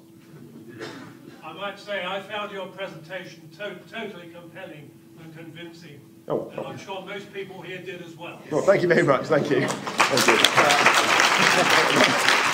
I might say I found your presentation to totally compelling and convincing. Oh. And I'm sure most people here did as well. Well, thank you very much. Thank you. Thank you.